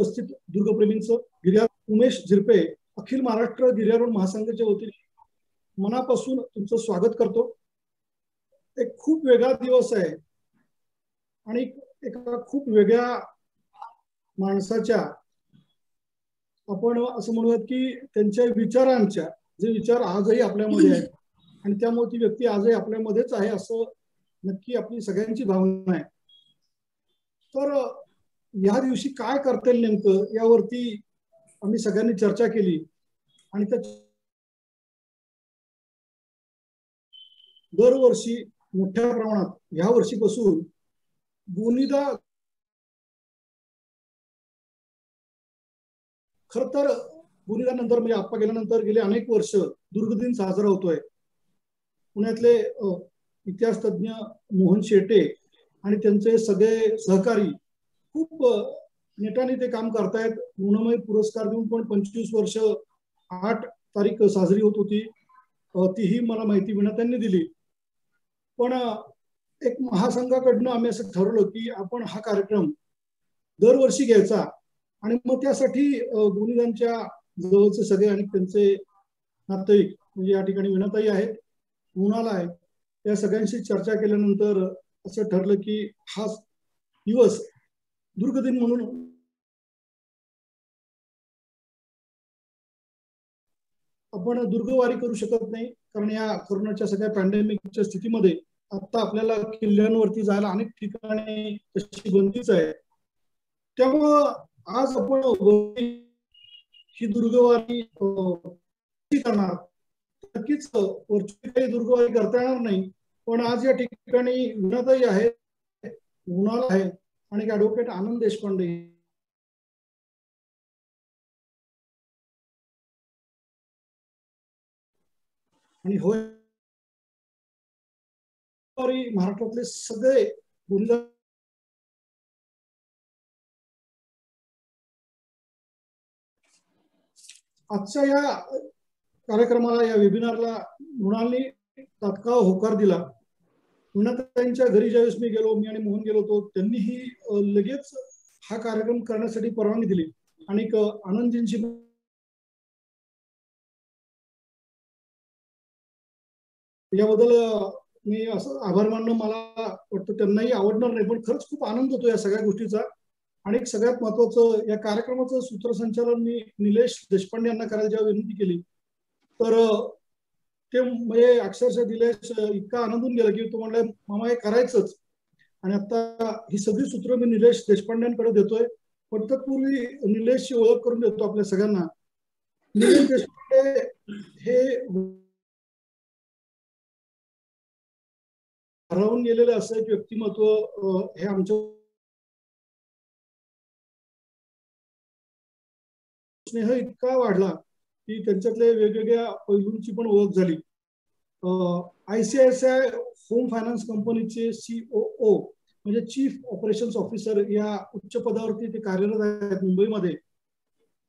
उपस्थित दुर्गप्रेमींचं गिर्यारोहण उमेश झिरपे अखिल महाराष्ट्र गिर्यारोहण महासंघाच्या वतीने मनापासून तुमचं स्वागत करतो। एक खूप वेगळा दिवस आहे आणि एका खूप वेगळ्या माणसाच्या आपण असं म्हणूयात की त्यांच्या विचारांच्या जे विचार आजही आपल्यामध्ये आहेत आणि त्यामुळे ती व्यक्ती आजही आपल्यामध्येच आहे असं नक्की आपली सगळ्यांची भावना आहे। तर या दिवशी काय करता येईल नेमकं यावरती आम्ही सगळ्यांनी चर्चा केली आणि त्या दरवर्षी मोठ्या प्रमाणात ह्या वर्षीपासून दोनदा खर तर गुन्हेगार नंतर म्हणजे आप्पा गेल्यानंतर गेले अनेक वर्ष दुर्ग दिन साजरा होतोय। पुण्यातले इतिहासतज्ञ मोहन शेटे आणि त्यांचे सगळे सहकारी खूप नेटाने ते काम करतायत। गुणमय पुरस्कार देऊन पण 25 वर्ष 8 तारीख साजरी होत होती, तीही मला माहिती वीणाताईंनी दिली। पण एक महासंघाकडनं आम्ही असं ठरवलं की आपण हा कार्यक्रम दरवर्षी घ्यायचा आणि मग त्यासाठी गुणीदांच्या जवळचे सगळे आणि त्यांचे नातेवाईक म्हणजे या ठिकाणी वीणाताई आहेत, मृणाल आहे, त्या सगळ्यांशी चर्चा केल्यानंतर असं ठरलं की हा दिवस दुर्ग दिन म्हणून आपण दुर्गवारी करू शकत नाही, कारण या कोरोनाच्या सगळ्या पॅन्डेमिकच्या स्थितीमध्ये आता आपल्याला किल्ल्यांवरती जायला अनेक ठिकाणी तशी बंदीच आहे। त्यामुळं आज आपण ही दुर्गवारी करणार, नक्कीच व्हर्च्युअली दुर्गवारी करता येणार नाही, पण आज या ठिकाणी वीणाताई आहे, मृणाल आहे आणि ॲडव्होकेट आनंद देशपांडे आणि होय महाराष्ट्रातले सगळे आजच्या या कार्यक्रमाला या वेबिनारला मृणालने तात्काळ होकार दिला। वीणाताईंच्या घरी ज्यावेळेस मी गेलो, मी आणि मोहन गेलो होतो, त्यांनीही लगेच हा कार्यक्रम करण्यासाठी परवानगी दिली आणि आनंदजींशी याबद्दल मी असं आभार मानणं मला वाटतं त्यांनाही आवडणार नाही, पण खरंच खूप आनंद होतो या सगळ्या गोष्टीचा। आणि एक सगळ्यात महत्त्वाचं या कार्यक्रमाचं सूत्रसंचालन मी निलेश देशपांडे यांना करायला जेव्हा विनंती केली तर ते म्हणजे अक्षरशः निलेश इतका आनंदून गेला की तो म्हणला मामा हे करायचंच। आणि आता ही सगळी सूत्र मी निलेश देशपांडेंकडे देतोय, पण तत्पूर्वी निलेशची ओळख करून देतो आपल्या सगळ्यांना। निलेश देशपांडे हे हरवून गेलेलं असं एक व्यक्तिमत्व हे आमच्या स्नेह इतका वाढला की त्यांच्यातले वेगवेगळ्या पैलूंची पण ओळख झाली। आयसीएसए होम फायनान्स कंपनीचे सीओओ म्हणजे चीफ ऑपरेशन्स ऑफिसर या उच्च पदावरती ते कार्यरत आहेत मुंबईमध्ये।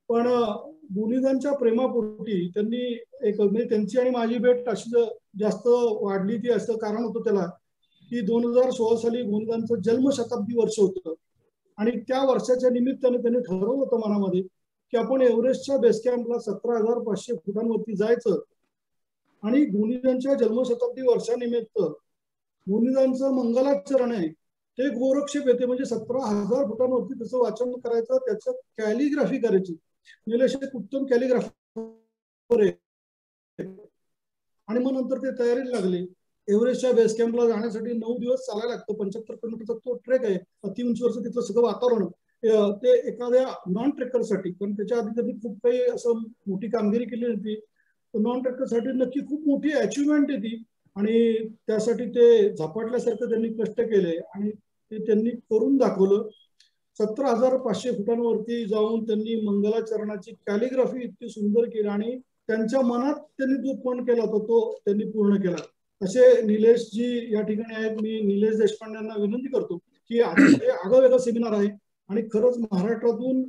पण गुणीदांच्या प्रेमापोटी त्यांनी एक म्हणजे त्यांची आणि माझी भेट अशी जास्त वाढली ती असं कारण होतं त्याला की 2016 साली गुणीदांचं जन्मशताब्दी वर्ष होतं आणि त्या वर्षाच्या निमित्ताने त्यांनी ठरवलं होतं मनामध्ये की आपण एव्हरेस्टच्या बेस कॅम्पला 17,500 फुटांवरती जायचं आणि गुणीदांच्या जन्मशताब्दी वर्षानिमित्त गुणीदांचं मंगलाचरण आहे ते गोरक्षेप येते म्हणजे 17,000 फुटांवरती त्याचं वाचन करायचं, त्याचं कॅलिग्राफी करायची। निलेश एक उत्तम कॅलिग्राफर आहे आणि मग नंतर ते तयारीला लागले। एव्हरेस्टच्या बेस कॅम्पला जाण्यासाठी 9 दिवस चालायला लागतो, 75 किलोमीटरचा तो ट्रेक आहे, अतिउंचीवरचं तिथलं सगळं वातावरण ते एखाद्या नॉन ट्रेकरसाठी, कारण त्याच्या आधी त्यांनी खूप काही असं मोठी कामगिरी केली होती, नॉन ट्रेकरसाठी नक्की खूप मोठी अचिव्हमेंट येते आणि त्यासाठी ते झपाटल्यासारखं त्यांनी कष्ट केले आणि ते त्यांनी करून दाखवलं। 17,500 फुटांवरती जाऊन त्यांनी मंगलाचरणाची कॅलिग्राफी इतकी सुंदर केली आणि त्यांच्या मनात त्यांनी जो पण केला होता तो त्यांनी पूर्ण केला। असे निलेशजी या ठिकाणी आहेत, मी निलेश देशपांडे यांना विनंती करतो की आगळावेगळा सेमिनार आहे आणि खरंच महाराष्ट्रातून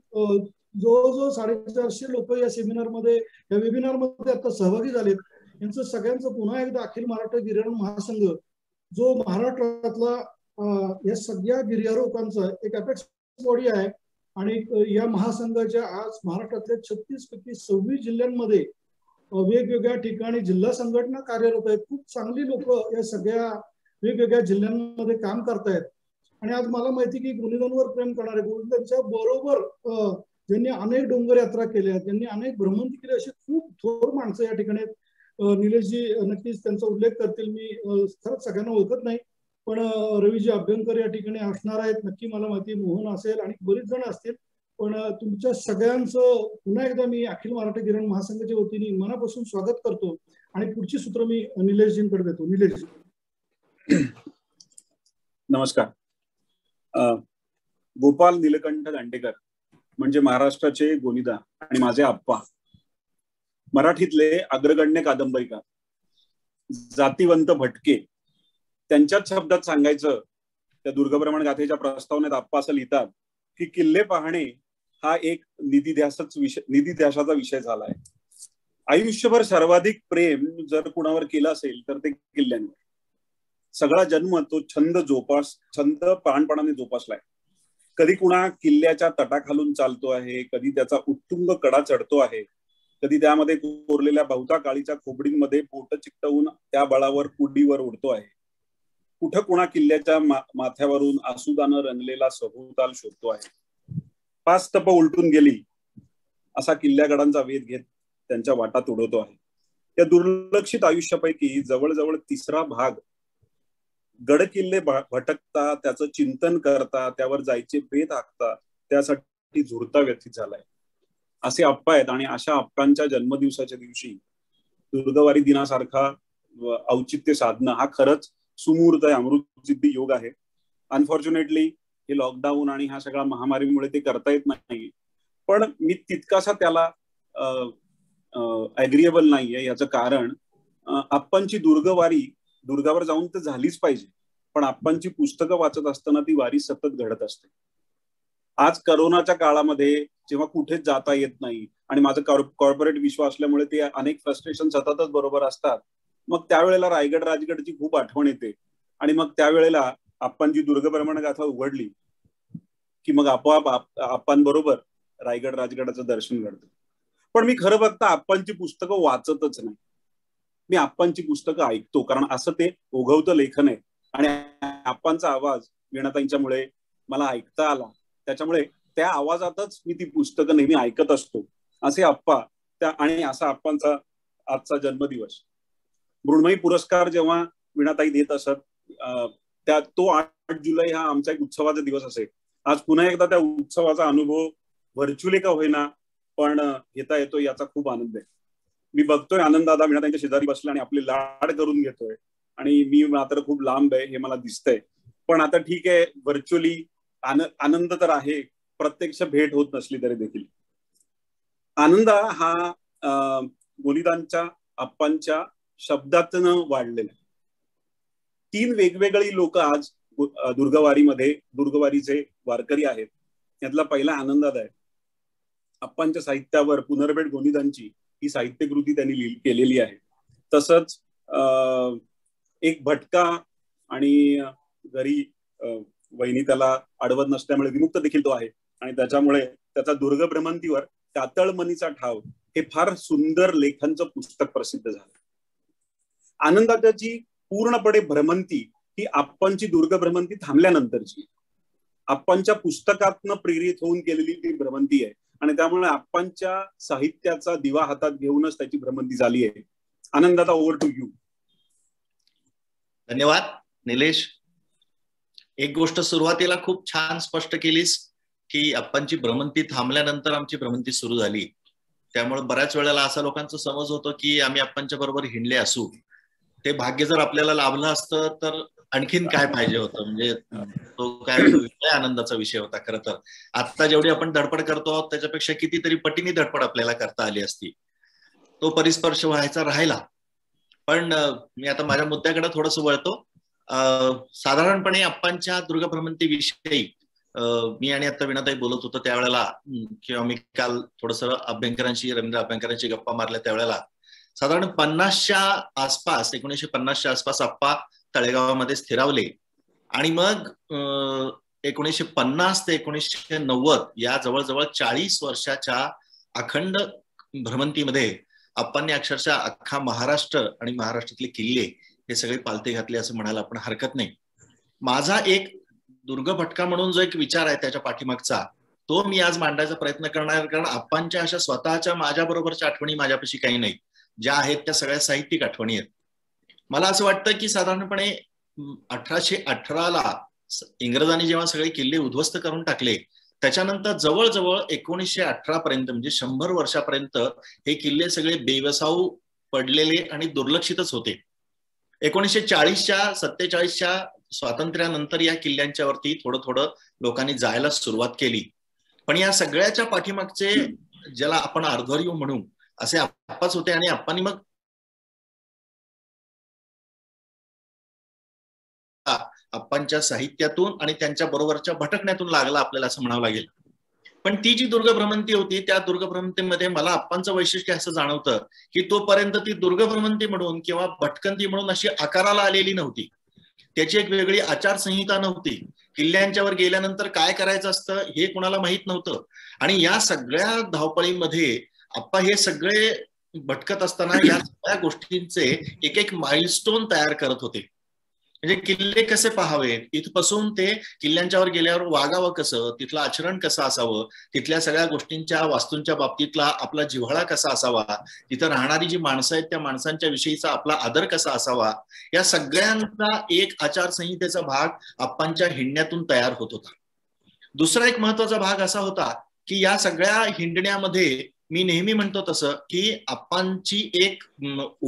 जवळजवळ 450 लोक या सेमिनारमध्ये या वेबिनारमध्ये आता सहभागी झालेत। यांचं सगळ्यांचं पुन्हा एकदा अखिल महाराष्ट्र गिर्यारोहण महासंघ जो महाराष्ट्रातला या सगळ्या गिर्यारोहकांचा एक अपेक्स बॉडी आहे या महासंघाच्या आज महाराष्ट्रातल्या 36 पैकी 26 जिल्ह्यांमध्ये वेगवेगळ्या ठिकाणी जिल्हा संघटना कार्यरत आहेत। खूप चांगली लोक या सगळ्या वेगवेगळ्या जिल्ह्यांमध्ये काम करतायत। आणि आज मला माहिती की गोविंदांवर प्रेम करणारे, गोविंदांच्या बरोबर ज्यांनी अनेक डोंगर यात्रा केल्या, ज्यांनी अनेक भ्रमंती केली, असे खूप थोर माणसं या ठिकाणी आहेत। निलेशजी नक्कीच त्यांचा उल्लेख करतील। मी खरंच सगळ्यांना ओळखत नाही, पण रवीजी अभ्यंकर या ठिकाणी असणार आहेत, नक्की मला माहिती, मोहन असेल आणि बरेच जण असतील। पण तुमच्या सगळ्यांचं पुन्हा एकदा मी अखिल महाराष्ट्र गिर्यारोहण महासंघाच्या वतीने मनापासून स्वागत करतो आणि पुढची सूत्र मी निलेशजींकडे देतो। निलेशजी नमस्कार। गोपाल नीलकंठ दांडेकर म्हणजे महाराष्ट्राचे गोनीदा आणि माझे आप्पा, मराठीतले अग्रगण्य कादंबरीकार, जातीवंत भटके। त्यांच्याच शब्दात सांगायचं, त्या दुर्गभ्रमण गाथेच्या प्रस्तावनेत आप्पा असं लिहितात की किल्ले पाहणे हा एक निधीध्यासाचा विषय झाला आहे। आयुष्यभर सर्वाधिक प्रेम जर कुणावर केलं असेल तर ते किल्ल्यांवर। सगळा जन्म तो छंद प्राणपणाने जोपासलाय। कधी कुणा किल्ल्याच्या तटाखालून चालतो आहे, कधी त्याचा उत्तुंग कडा चढतो आहे, कधी त्यामध्ये कोरलेल्या बहुता काळीच्या खोबडींमध्ये बोट चिकटवून त्या बळावर उडीवर उडतो आहे। कुठं कुणा किल्ल्याच्या माथ्यावरून आसुदानं रंगलेला सभोवताल शोधतो आहे। 5 तप उलटून गेली असा किल्ल्यागडांचा वेध घेत त्यांच्या वाटा तुडवतो आहे। त्या दुर्लक्षित आयुष्यापैकी जवळजवळ 3रा भाग गड किल्ले भटकता, त्याचं चिंतन करता, त्यावर जायचे बेत आखता, त्यासाठी झुरता व्यतीत झालाय। असे आप्पा आहेत आणि अशा आप्पांच्या जन्मदिवसाच्या दिवशी दुर्गवारी दिनासारखा औचित्य साधणं हा खरंच सुमूर्त अमृतसिद्धी योग आहे। अनफॉर्च्युनेटली हे लॉकडाऊन आणि हा सगळा महामारीमुळे ते करता येत नाही, पण मी तितकासा त्याला ऍग्रीएबल नाहीये। याचं कारण आप्पांची दुर्गवारी दुर्गावर जाऊन तर झालीच पाहिजे, पण आप्पांची पुस्तकं वाचत असताना ती वारी सतत घडत असते। आज करोनाच्या काळामध्ये जेव्हा कुठेच जाता येत नाही आणि माझं कॉर्पोरेट विश्व असल्यामुळे ते अनेक फ्रस्ट्रेशन सततच बरोबर असतात, मग त्यावेळेला रायगड राजगडची खूप आठवण येते आणि मग त्यावेळेला आप्पांची दुर्गभ्रमण गाथा उघडली की मग आपोआप आप्पांबरोबर रायगड राजगडाचं दर्शन घडतं। पण मी खरं बघता आप्पांची पुस्तकं वाचतच नाही, मी आप्पांची पुस्तकं ऐकतो, कारण असं ते ओघवतं लेखन आहे। आणि आप्पांचा आवाज वीणाताईंच्यामुळे मला ऐकता आला, त्याच्यामुळे त्या आवाजातच मी ती पुस्तकं नेहमी ऐकत असतो। असे आप्पा आणि असा आप्पांचा आजचा जन्मदिवस। मृण्मयी पुरस्कार जेव्हा वीणाताई देत असत त्या तो 8 जुलै हा आमचा एक उत्सवाचा दिवस असे। आज पुन्हा एकदा त्या उत्सवाचा अनुभव व्हर्च्युअली का होईना पण घेता येतो, याचा खूप आनंद आहे। मी बघतोय आनंद दादा वीणाताईंच्या शेजारी बसला आणि आपले लाड करून घेतोय आणि मी मात्र खूप लांब आहे हे मला दिसतंय। पण आता ठीक आहे, व्हर्च्युअली आनंद तर आहे, प्रत्यक्ष भेट होत नसली तरी देखील। आनंद हा गोनीदांच्या आप्पांच्या शब्दातनं वाढलेला। 3 वेगवेगळी लोक आज दुर्गवारीमध्ये दुर्गवारीचे वारकरी आहेत। यातला पहिला आनंददादा आहे। आप्पांच्या साहित्यावर पुनर्भेट गोनीदांची ही साहित्यकृती त्यांनी केलेली आहे। तसंच एक भटका आणि घरी वहिनी त्याला अडवत नसल्यामुळे विमुक्त देखील तो आहे आणि त्याच्यामुळे त्याचा दुर्गभ्रमंतीवर कातळमनीचा ठाव हे फार सुंदर लेखनचं पुस्तक प्रसिद्ध झालं। आनंदाची पूर्णपणे भ्रमंती ही आप्पांची दुर्गभ्रमंती थांबल्यानंतरची आप्पांच्या पुस्तकातनं प्रेरित होऊन केलेली ती भ्रमंती आहे आणि त्यामुळे आप्पांच्या साहित्याचा दिवा हातात घेऊनच त्याची भ्रमंती झाली आहे। आनंदाचा ओव्हर टू यू। धन्यवाद निलेश। एक गोष्ट सुरुवातीला खूप छान स्पष्ट केलीस की आप्पांची भ्रमंती थांबल्यानंतर आमची भ्रमंती सुरू झाली, त्यामुळे बऱ्याच वेळेला असा लोकांचा समज होतो की आम्ही आप्पांच्या बरोबर हिंडले असू। ते भाग्य जर आपल्याला लाभलं असतं तर आणखीन काय पाहिजे होतं, म्हणजे तो काय आनंदाचा विषय होता खरं तर। आता जेवढी आपण धडपड करतो आहोत त्याच्यापेक्षा कितीतरी पटीने धडपड आपल्याला करता आली असती। तो परिस्पर्श व्हायचा राहिला, पण मी आता माझ्या मुद्द्याकडे थोडस वळतो। साधारणपणे आप्पांच्या दुर्गभ्रमंती विषयी मी आणि आता वीणाताई बोलत होतो त्यावेळेला, किंवा मी काल थोडस रवींद्र अभ्यंकरांशी गप्पा मारल्या त्यावेळेला, साधारण 1950च्या आसपास आप्पा तळेगावामध्ये स्थिरावले आणि मग 1950 ते 1990 या जवळजवळ 40 वर्षाच्या अखंड भ्रमंतीमध्ये अप्पांनी अक्षरशः अख्खा महाराष्ट्र आणि महाराष्ट्रातले किल्ले हे सगळे पालथे घातले असं म्हणायला आपण हरकत नाही। माझा एक दुर्ग भटका म्हणून जो एक विचार आहे त्याच्या पाठीमागचा तो मी आज मांडायचा प्रयत्न करणार, कारण अप्पांच्या अशा स्वतःच्या माझ्याबरोबरच्या आठवणी माझ्यापाशी काही नाही, ज्या आहेत त्या सगळ्या साहित्यिक आठवणी आहेत। मला असं वाटतं की साधारणपणे 1818ला इंग्रजांनी जेव्हा सगळे किल्ले उद्ध्वस्त करून टाकले त्याच्यानंतर जवळजवळ 1918 पर्यंत म्हणजे 100 वर्षापर्यंत हे किल्ले सगळे बेवसाऊ पडलेले आणि दुर्लक्षितच होते। 1940च्या 47च्या स्वातंत्र्यानंतर या किल्ल्यांच्यावरती थोडं थोडं लोकांनी जायला सुरुवात केली, पण या सगळ्याच्या पाठीमागचे ज्याला आपण अर्धवर्यू म्हणू असे आप्पाच होते। आणि आप्पांनी मग आप्पांच्या साहित्यातून आणि त्यांच्या बरोबरच्या भटकण्यातून लागला आपल्याला असं म्हणावं लागेल। पण ती जी दुर्ग भ्रमंती होती त्या दुर्ग भ्रमंतीमध्ये मला आप्पांचं वैशिष्ट्य असं जाणवतं की तोपर्यंत ती दुर्ग भ्रमंती म्हणून किंवा भटकंती म्हणून अशी आकाराला आलेली नव्हती, त्याची एक वेगळी आचारसंहिता नव्हती, किल्ल्यांच्यावर गेल्यानंतर काय करायचं असतं हे कोणाला माहित नव्हतं। आणि या सगळ्या धावपळीमध्ये आप्पा हे सगळे भटकत असताना या सगळ्या गोष्टींचे एक एक माइलस्टोन तयार करत होते। म्हणजे किल्ले कसे पहावेत, इथपासून ते किल्ल्यांच्यावर गेल्यावर वागावं कसं, तिथलं आचरण कसं असावं, तिथल्या सगळ्या गोष्टींच्या वास्तूंच्या बाबतीतला आपला जिव्हाळा कसा असावा, तिथं राहणारी जी माणसं आहेत त्या माणसांच्या विषयीचा आपला आदर कसा असावा, या सगळ्यांचा एक आचारसंहितेचा भाग आप्पांच्या हिंडण्यातून तयार होत होता। दुसरा एक महत्वाचा भाग असा होता की या सगळ्या हिंडण्यामध्ये मी नेहमी म्हणतो तसं की आप्पांची एक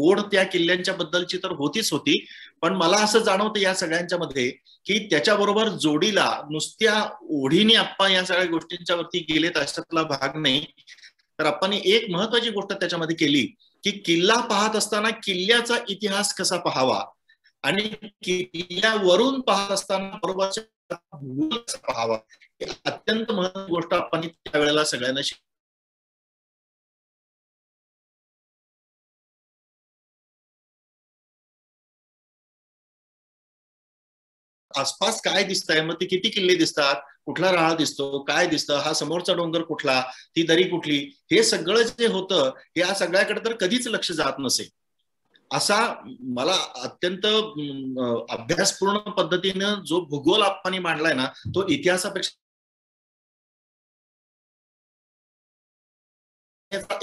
ओढ त्या किल्ल्यांच्या बद्दलची तर होतीच होती, पण मला असं जाणवतं या सगळ्यांच्या मध्ये की त्याच्याबरोबर जोडीला नुसत्या ओढीने आप्पा या सगळ्या गोष्टींच्या वरती गेलेत अशातला भाग नाही, तर आप्पांनी एक महत्वाची गोष्ट त्याच्यामध्ये केली की किल्ला पाहत असताना किल्ल्याचा इतिहास कसा पाहावा आणि किल्ल्यावरून पाहत असताना बरोबरचा भूगोल कसा पाहावा, अत्यंत महत्वाची गोष्ट आप्पांनी त्यावेळेला सगळ्यांना शिकवली। आसपास काय दिसतंय, मग ते किती किल्ले दिसतात, कुठला राळा दिसतो, काय दिसतं, हा समोरचा डोंगर कुठला, ती दरी कुठली, हे सगळं जे होतं या सगळ्याकडे तर कधीच लक्ष जात नसे। असा मला अत्यंत अभ्यासपूर्ण पद्धतीनं जो भूगोल आप्पांनी मांडलाय ना तो इतिहासापेक्षा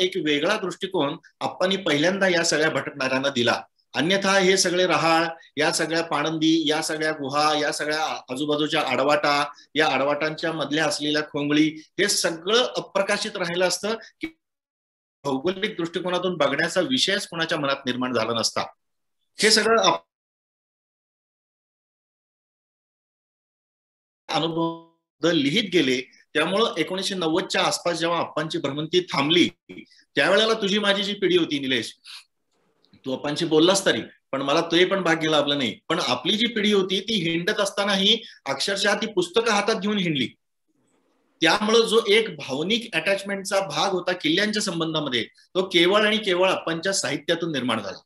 एक वेगळा दृष्टिकोन आप्पांनी पहिल्यांदा या सगळ्या भटकणाऱ्यांना दिला। अन्यथा हे सगळे रहाळ, या सगळ्या पाणंदी, या सगळ्या गुहा, या सगळ्या आजूबाजूच्या आडवाटा, या आडवाटांच्या मधल्या असलेल्या खोंगळी, हे सगळं अप्रकाशित राहिलं असतं की भौगोलिक दृष्टिकोनातून बघण्याचा विषयच कोणाच्या मनात निर्माण झाला नसता। हे सगळं अनुभव लिहित गेले, त्यामुळं 1990च्या आसपास जेव्हा आप्पांची भ्रमंती थांबली त्यावेळेला तुझी माझी जी पिढी होती निलेश, तू आप्पांशी बोललास तरी पण मला तोही पण भाग्य लाभलं नाही, पण आपली जी पिढी होती ती हिंडत असताना ही अक्षरशः ती पुस्तकं हातात घेऊन हिंडली। त्यामुळे जो एक भावनिक अटॅचमेंटचा भाग होता किल्ल्यांच्या संबंधामध्ये तो केवळ आणि केवळ आप्पांच्या साहित्यातून निर्माण झाला।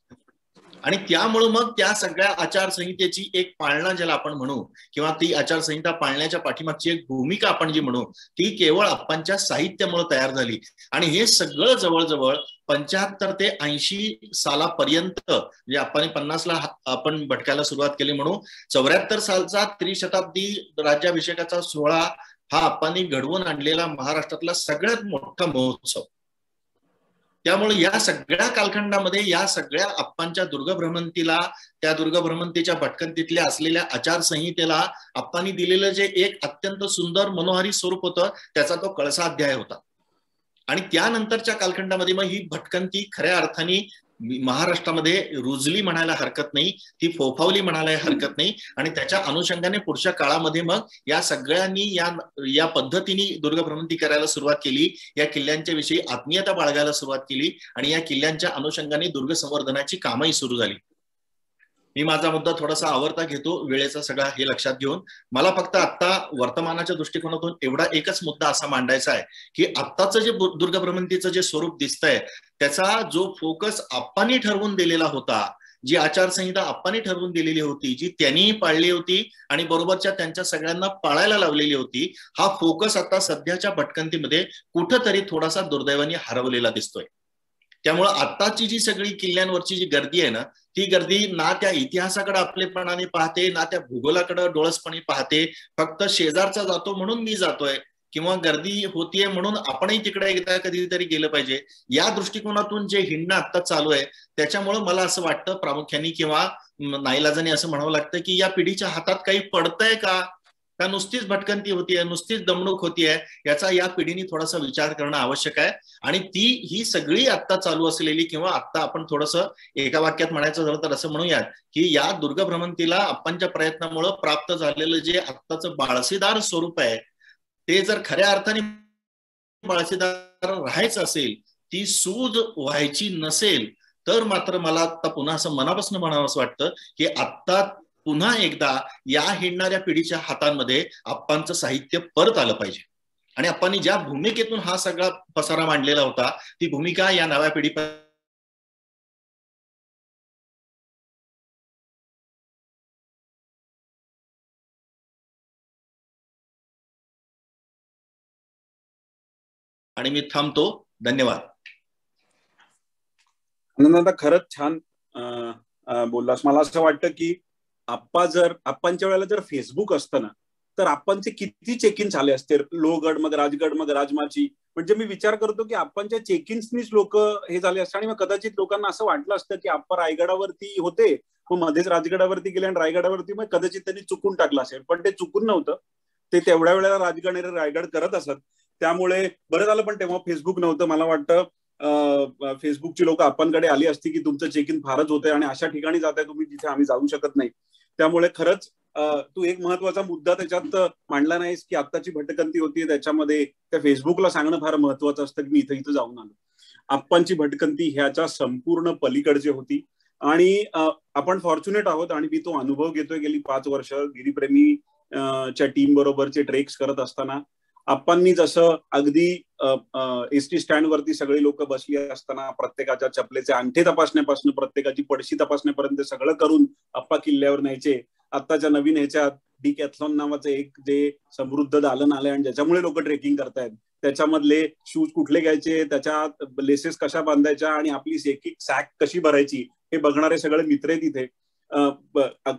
आणि त्यामुळे मग त्या सगळ्या आचारसंहितेची एक पाळणा ज्याला आपण म्हणू किंवा ती आचारसंहिता पाळण्याच्या पाठीमागची एक भूमिका आपण जी म्हणू ती केवळ आप्पांच्या साहित्यामुळे तयार झाली। आणि हे सगळं जवळजवळ 75 ते 80 सालापर्यंत म्हणजे आपण 50ला आपण भटकायला सुरुवात केली म्हणून 74 सालचा त्रिशताब्दी राज्याभिषेकाचा सोहळा हा आप्पांनी घडवून आणलेला महाराष्ट्रातला सगळ्यात मोठा महोत्सव। त्यामुळे या सगळ्या कालखंडामध्ये या सगळ्या आप्पांच्या दुर्गभ्रमंतीला, त्या दुर्गभ्रमंतीच्या भटकंतीतल्या असलेल्या आचारसंहितेला आप्पांनी दिलेलं जे एक अत्यंत सुंदर मनोहारी स्वरूप होतं त्याचा तो कळसा अध्याय होता। आणि त्यानंतरच्या कालखंडामध्ये मग ही भटकंती खऱ्या अर्थाने महाराष्ट्रामध्ये रुजली म्हणायला हरकत नाही, ती फोफावली म्हणायला हरकत नाही। आणि त्याच्या अनुषंगाने पुढच्या काळामध्ये मग या सगळ्यांनी या पद्धतीने दुर्गभ्रमंती करायला सुरुवात केली, या किल्ल्यांच्या विषयी आत्मीयता बाळगायला सुरुवात केली आणि या किल्ल्यांच्या अनुषंगाने दुर्ग संवर्धनाची कामही सुरू झाली। मी माझा मुद्दा थोडासा आवर्ता घेतो वेळेचा सगळा हे लक्षात घेऊन, मला फक्त आत्ता वर्तमानाच्या दृष्टिकोनातून एवढा एकच मुद्दा असा मांडायचा आहे की आत्ताचं जे दुर्गभ्रमंतीचं जे स्वरूप दिसतंय त्याचा जो फोकस आप्पांनी ठरवून दिलेला होता, जी आचारसंहिता आप्पांनी ठरवून दिलेली होती, जी त्यांनी पाळली होती आणि बरोबरच्या त्यांच्या सगळ्यांना पाळायला लावलेली होती, हा फोकस आता सध्याच्या भटकंतीमध्ये कुठेतरी थोडासा दुर्दैवाने हरवलेला दिसतोय। त्यामुळे आताची जी सगळी किल्ल्यांवरची जी गर्दी आहे ना, ती गर्दी ना त्या इतिहासाकडे आपलेपणाने पाहते ना त्या भूगोलाकडे डोळसपणे पाहते, फक्त शेजारचा जातो म्हणून मी जातोय किंवा गर्दी होतीये म्हणून आपणही तिकडे एकदा कधीतरी गेलं पाहिजे या दृष्टिकोनातून जे हिंडणं आता चालू आहे, त्याच्यामुळे मला असं वाटतं प्रामुख्याने किंवा नाईलाजाने असं म्हणावं लागतं की या पिढीच्या हातात काही पडतंय का, का नुसतीच भटकंती होतीये, नुसतीच दमणूक होतीये, याचा या पिढीने थोडासा विचार करणं आवश्यक आहे। आणि ती ही सगळी आत्ता चालू असलेली किंवा आत्ता आपण थोडंसं एका वाक्यात म्हणायचं झालं तर असं म्हणूयात की या दुर्गभ्रमंतीला आपणच्या प्रयत्नामुळे प्राप्त झालेलं जे आत्ताचं बाळसीदार स्वरूप आहे ते जर खऱ्या अर्थाने बाळसीदार राहायचं असेल, ती सूज व्हायची नसेल तर मात्र मला आता पुन्हा असं मनापासून म्हणावंसं वाटतं की आत्ता पुन्हा एकदा या हिंडणाऱ्या पिढीच्या हातांमध्ये आप्पांचं साहित्य परत आलं पाहिजे आणि आप्पांनी ज्या भूमिकेतून हा सगळा पसारा मांडलेला होता ती भूमिका या नव्या पिढी आणि मी थांबतो। धन्यवाद। आनंद, खरंच छान बोललास। मला असं वाटतं की आप्पा जर आप्पांच्या वेळेला जर फेसबुक असतं ना तर आप्पांचे किती चेक इन झाले असते, लोहगड मग राजगड मग राजमाची, म्हणजे मी विचार करतो की आप्पांच्या चेक इन्सनीच लोक हे झाले असते आणि मग कदाचित लोकांना असं वाटलं असतं की आप्पा रायगडावरती होते मग मध्येच राजगडावरती गेले आणि रायगडावरती मग कदाचित त्यांनी चुकून टाकलं असेल, पण ते चुकून नव्हतं, ते तेवढ्या वेळेला राजगड आणि रायगड करत असत, त्यामुळे बरं झालं पण तेव्हा फेसबुक नव्हतं। मला वाटतं फेसबुकची लोक आपणकडे आली असती की तुमचं चेक इन फारच होतंय आणि अशा ठिकाणी जाताय तुम्ही जिथे आम्ही जाऊ शकत नाही। त्यामुळे खरंच तू एक महत्वाचा मुद्दा त्याच्यात मांडला नाहीस की आत्ताची भटकंती होती त्याच्यामध्ये त्या फेसबुकला सांगणं फार महत्वाचं असतं की मी इथं इथं जाऊन आलो। आप्पांची भटकंती ह्याच्या संपूर्ण पलीकडची होती आणि आपण फॉर्च्युनेट आहोत आणि मी तो अनुभव घेतोय गेली 5 वर्ष गिरीप्रेमी च्या टीम बरोबरचे ट्रेक्स करत असताना। आप्पांनी जसं अगदी एसटी स्टँड वरती सगळी लोक बसली असताना प्रत्येकाच्या चपलेचे अंगठे तपासण्यापासून प्रत्येकाची पडशी तपासण्यापर्यंत सगळं करून आप्पा किल्ल्यावर न्यायचे। आत्ताच्या नवीन ह्याच्यात डिकॅथलॉन नावाचं एक जे समृद्ध दालन आलंय आणि ज्याच्यामुळे लोक ट्रेकिंग करतायत त्याच्यामधले शूज कुठले घ्यायचे, त्याच्या लेसेस कशा बांधायच्या आणि आपली एक सॅक कशी भरायची हे बघणारे सगळे मित्र तिथे।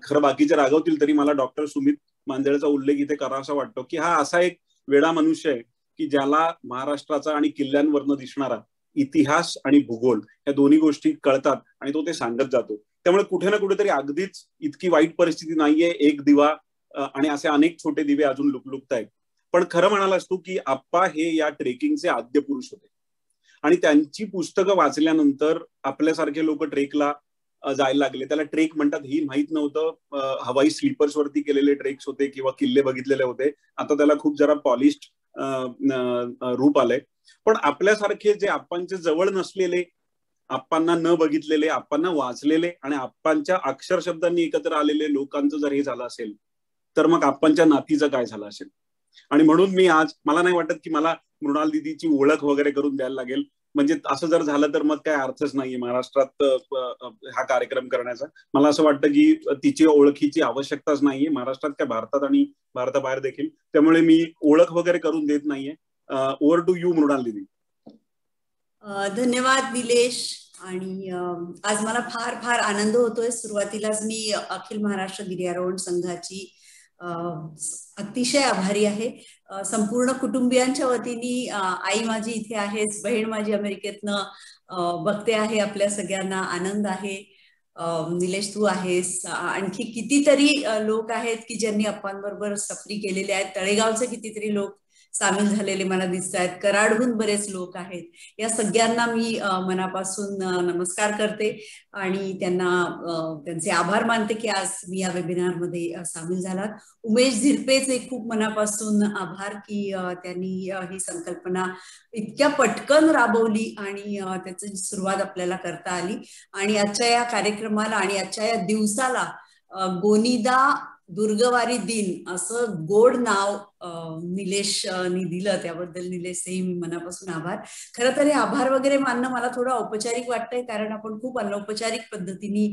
खरं बाकीचे रागवतील तरी मला डॉक्टर सुमित मांदेळचा उल्लेख इथे करावासा वाटतो की हा असा एक वेडा मनुष्य आहे की ज्याला महाराष्ट्राचा आणि किल्ल्यांवरनं दिसणारा इतिहास आणि भूगोल या दोन्ही गोष्टी कळतात आणि तो ते सांगत जातो। त्यामुळे कुठे ना कुठेतरी अगदीच इतकी वाईट परिस्थिती नाहीये, एक दिवा आणि असे अनेक छोटे दिवे अजून लुकलुकत आहेत। पण खरं म्हणाला असतो की आप्पा हे या ट्रेकिंगचे आद्यपुरुष होते आणि त्यांची पुस्तकं वाचल्यानंतर आपल्यासारखे लोक ट्रेकला जायला लागले। त्याला ट्रेक म्हणतात ही माहित नव्हतं, हवाई स्लीपर्स वरती केलेले ट्रेक्स होते किंवा किल्ले बघितलेले होते, आता त्याला खूप जरा पॉलिश्ड रूप आलंय। पण आपल्यासारखे जे आप्पांचे जवळ नसलेले, आप्पांना न बघितलेले, आप्पांना वाचलेले आणि आप्पांच्या अक्षर शब्दांनी एकत्र आलेले लोकांचं जर हे झालं असेल तर मग आप्पांच्या नातीचं काय झालं असेल। आणि म्हणून मी आज मला नाही वाटत की मला मृणाल दिदीची ओळख वगैरे करून द्यायला लागेल, म्हणजे असं जर झालं तर मग काय अर्थच नाहीये महाराष्ट्रात हा कार्यक्रम करण्याचा। मला असं वाटतं की तिची ओळखीची आवश्यकताच नाहीये महाराष्ट्रात काय भारतात आणि भारताबाहेर देखील, त्यामुळे मी ओळख वगैरे करून देत नाहीये। ओव्हर टू यू मृणाल दिदी। धन्यवाद निलेश। आणि आज मला फार फार आनंद होतोय। सुरुवातीलाच मी अखिल महाराष्ट्र गिर्यारोहण संघाची अतिशय आभारी आहे। संपूर्ण कुटुंबियांच्या वतीने आई माझी इथे आहेच, बहीण माझी अमेरिकेतनं बघते आहे, आपल्या सगळ्यांना आनंद आहे। निलेश तू आहेस, आणखी कितीतरी लोक आहेत की ज्यांनी आप्पांबरोबर सफरी केलेले आहेत, तळेगावचे कितीतरी लोक सामील झालेले मला दिसत आहेत, कराडहून बरेच लोक आहेत। या सगळ्यांना मी मनापासून नमस्कार करते आणि त्यांना त्यांचे आभार मानते की आज मी या वेबिनारमध्ये सामील झालात। उमेश झिरपेचे खूप मनापासून आभार की त्यांनी ही संकल्पना इतक्या पटकन राबवली आणि त्याची सुरुवात आपल्याला करता आली। आणि आजच्या या कार्यक्रमाला आणि आजच्या या दिवसाला गोनिदा दुर्गवारी दिन असं गोड नाव निलेशनी दिलं, त्याबद्दल निलेशही मी मनापासून आभार. खरं तर हे आभार वगैरे मानणं मला थोडं औपचारिक वाटतंय, कारण आपण खूप अनौपचारिक पद्धतीने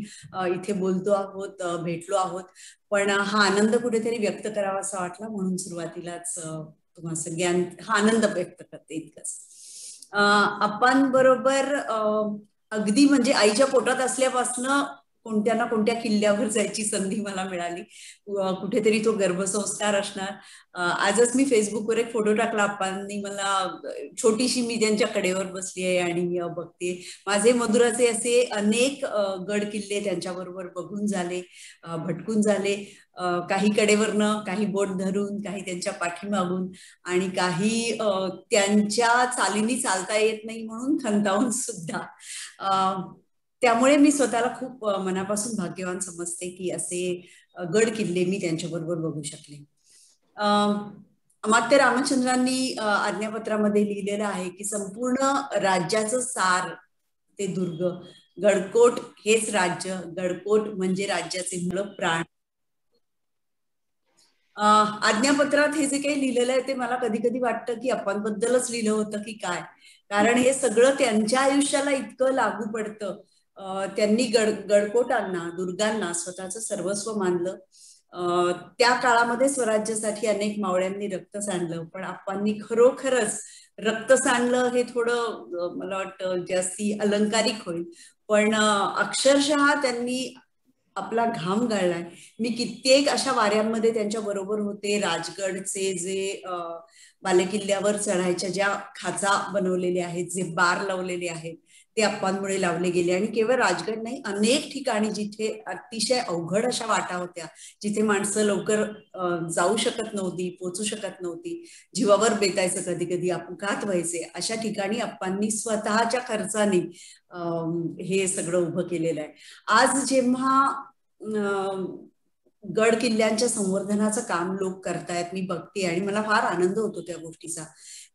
इथे बोलतो आहोत, भेटलो आहोत, पण हा आनंद कुठेतरी व्यक्त करावा असा वाटला, म्हणून सुरुवातीलाच तुम्हा सगळ्यांना हा आनंद व्यक्त करते. इतकंच आपण बरोबर अगदी म्हणजे आईच्या पोटात असल्यापासून कोणत्या ना कोणत्या किल्ल्यावर जायची संधी मला मिळाली, कुठेतरी तो गर्भसंस्कार असणार. आजच मी फेसबुकवर एक फोटो टाकला, आपांनी मला छोटीशी मी त्यांच्या कडेवर बसली आहे आणि बघते. माझे मधुराचे असे अनेक गड किल्ले त्यांच्याबरोबर बघून झाले, भटकून झाले, काही कडेवरनं, काही बोट धरून, काही त्यांच्या पाठीमागून आणि काही त्यांच्या चालीनी चालता येत नाही म्हणून खंतावून सुद्धा. त्यामुळे मी स्वतःला खूप मनापासून भाग्यवान समजते की असे गड किल्ले मी त्यांच्याबरोबर बघू शकले. मात्र रामचंद्रांनी आज्ञापत्रामध्ये लिहिलेलं आहे की संपूर्ण राज्याचं सार ते दुर्ग, गडकोट हेच राज्य, गडकोट म्हणजे राज्याचे मूळ प्राण. आज्ञापत्रात हे जे काही लिहिलेलं आहे ते मला कधी कधी वाटतं की आपणबद्दलच लिहिलं होतं की काय, कारण हे सगळं त्यांच्या आयुष्याला इतकं लागू पडतं. त्यांनी गडकोटांना, दुर्गांना स्वतःचं सर्वस्व मानलं. त्या काळामध्ये स्वराज्यासाठी अनेक मावळ्यांनी रक्त सांडलं, पण आप्पांनी खरोखरच रक्त सांडलं हे थोडं मला वाटतं जास्ती अलंकारिक होईल, पण अक्षरशः त्यांनी आपला घाम गाळलाय. मी कित्येक अशा वाऱ्यांमध्ये त्यांच्या बरोबर होते. राजगडचे जे बालेकिल्ल्यावर चढायच्या ज्या खाचा बनवलेल्या आहेत, जे बार लावलेले आहेत, ते अप्पांमुळे लावले गेले. आणि केवळ राजगड नाही, अनेक ठिकाणी जिथे अतिशय अवघड अशा वाटा होत्या, जिथे माणसं लवकर जाऊ शकत नव्हती, पोचू शकत नव्हती, जीवावर बेतायचं, कधी कधी अपघात व्हायचे, अशा ठिकाणी अप्पांनी स्वतःच्या खर्चाने हे सगळं उभं केलेलं आहे. आज जेव्हा गड किल्ल्यांच्या संवर्धनाचं काम लोक करतायत मी बघते आणि मला फार आनंद होतो त्या गोष्टीचा,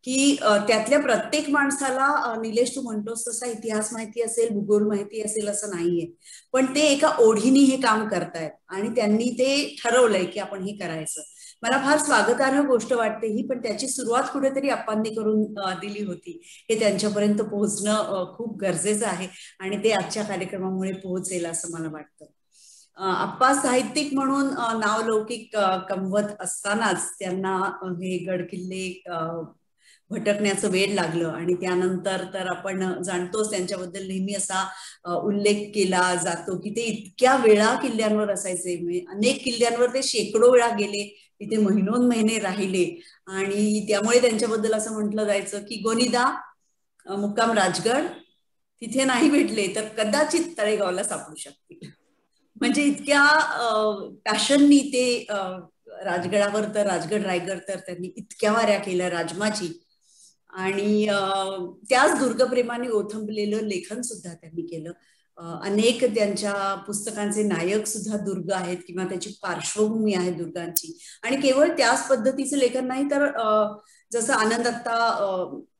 की त्यातल्या प्रत्येक माणसाला, निलेश तू म्हणतोस तसा इतिहास माहिती असेल, भूगोल माहिती असेल असं नाहीये, पण ते एका ओढीने हे काम करतायत आणि त्यांनी ते ठरवलंय की आपण हे करायचं. मला फार स्वागतार्ह गोष्ट वाटते ही, पण त्याची सुरुवात कुठेतरी अप्पांनी करून दिली होती, हे त्यांच्यापर्यंत पोहोचणं खूप गरजेचं आहे आणि ते आजच्या कार्यक्रमामुळे पोहोचेल असं मला वाटतं. अप्पा साहित्यिक म्हणून नावलौकिक कमवत असतानाच त्यांना हे गडकिल्ले भटकण्याचं वेड लागलं आणि त्यानंतर तर आपण जाणतोच, त्यांच्याबद्दल नेहमी असा उल्लेख केला जातो की ते इतक्या वेळा किल्ल्यांवर असायचे. अनेक किल्ल्यांवर ते शेकडो वेळा गेले, तिथे महिनोन महिने राहिले आणि त्यामुळे त्यांच्याबद्दल असं म्हटलं जायचं की गोनिदा मुक्काम राजगड, तिथे नाही भेटले तर कदाचित तळेगावला सापडू शकतील. म्हणजे इतक्या पॅशननी ते राजगडावर, तर राजगड रायगड तर त्यांनी इतक्या वाऱ्या केल्या राजमाची आणि त्याच दुर्गप्रेमाने ओथंबलेलं लेखन सुद्धा त्यांनी केलं. अनेक त्यांच्या पुस्तकांचे नायक सुद्धा दुर्ग आहेत किंवा त्याची पार्श्वभूमी आहे दुर्गांची. आणि केवळ त्याच पद्धतीचं लेखन नाही, तर जसं आनंद आत्ता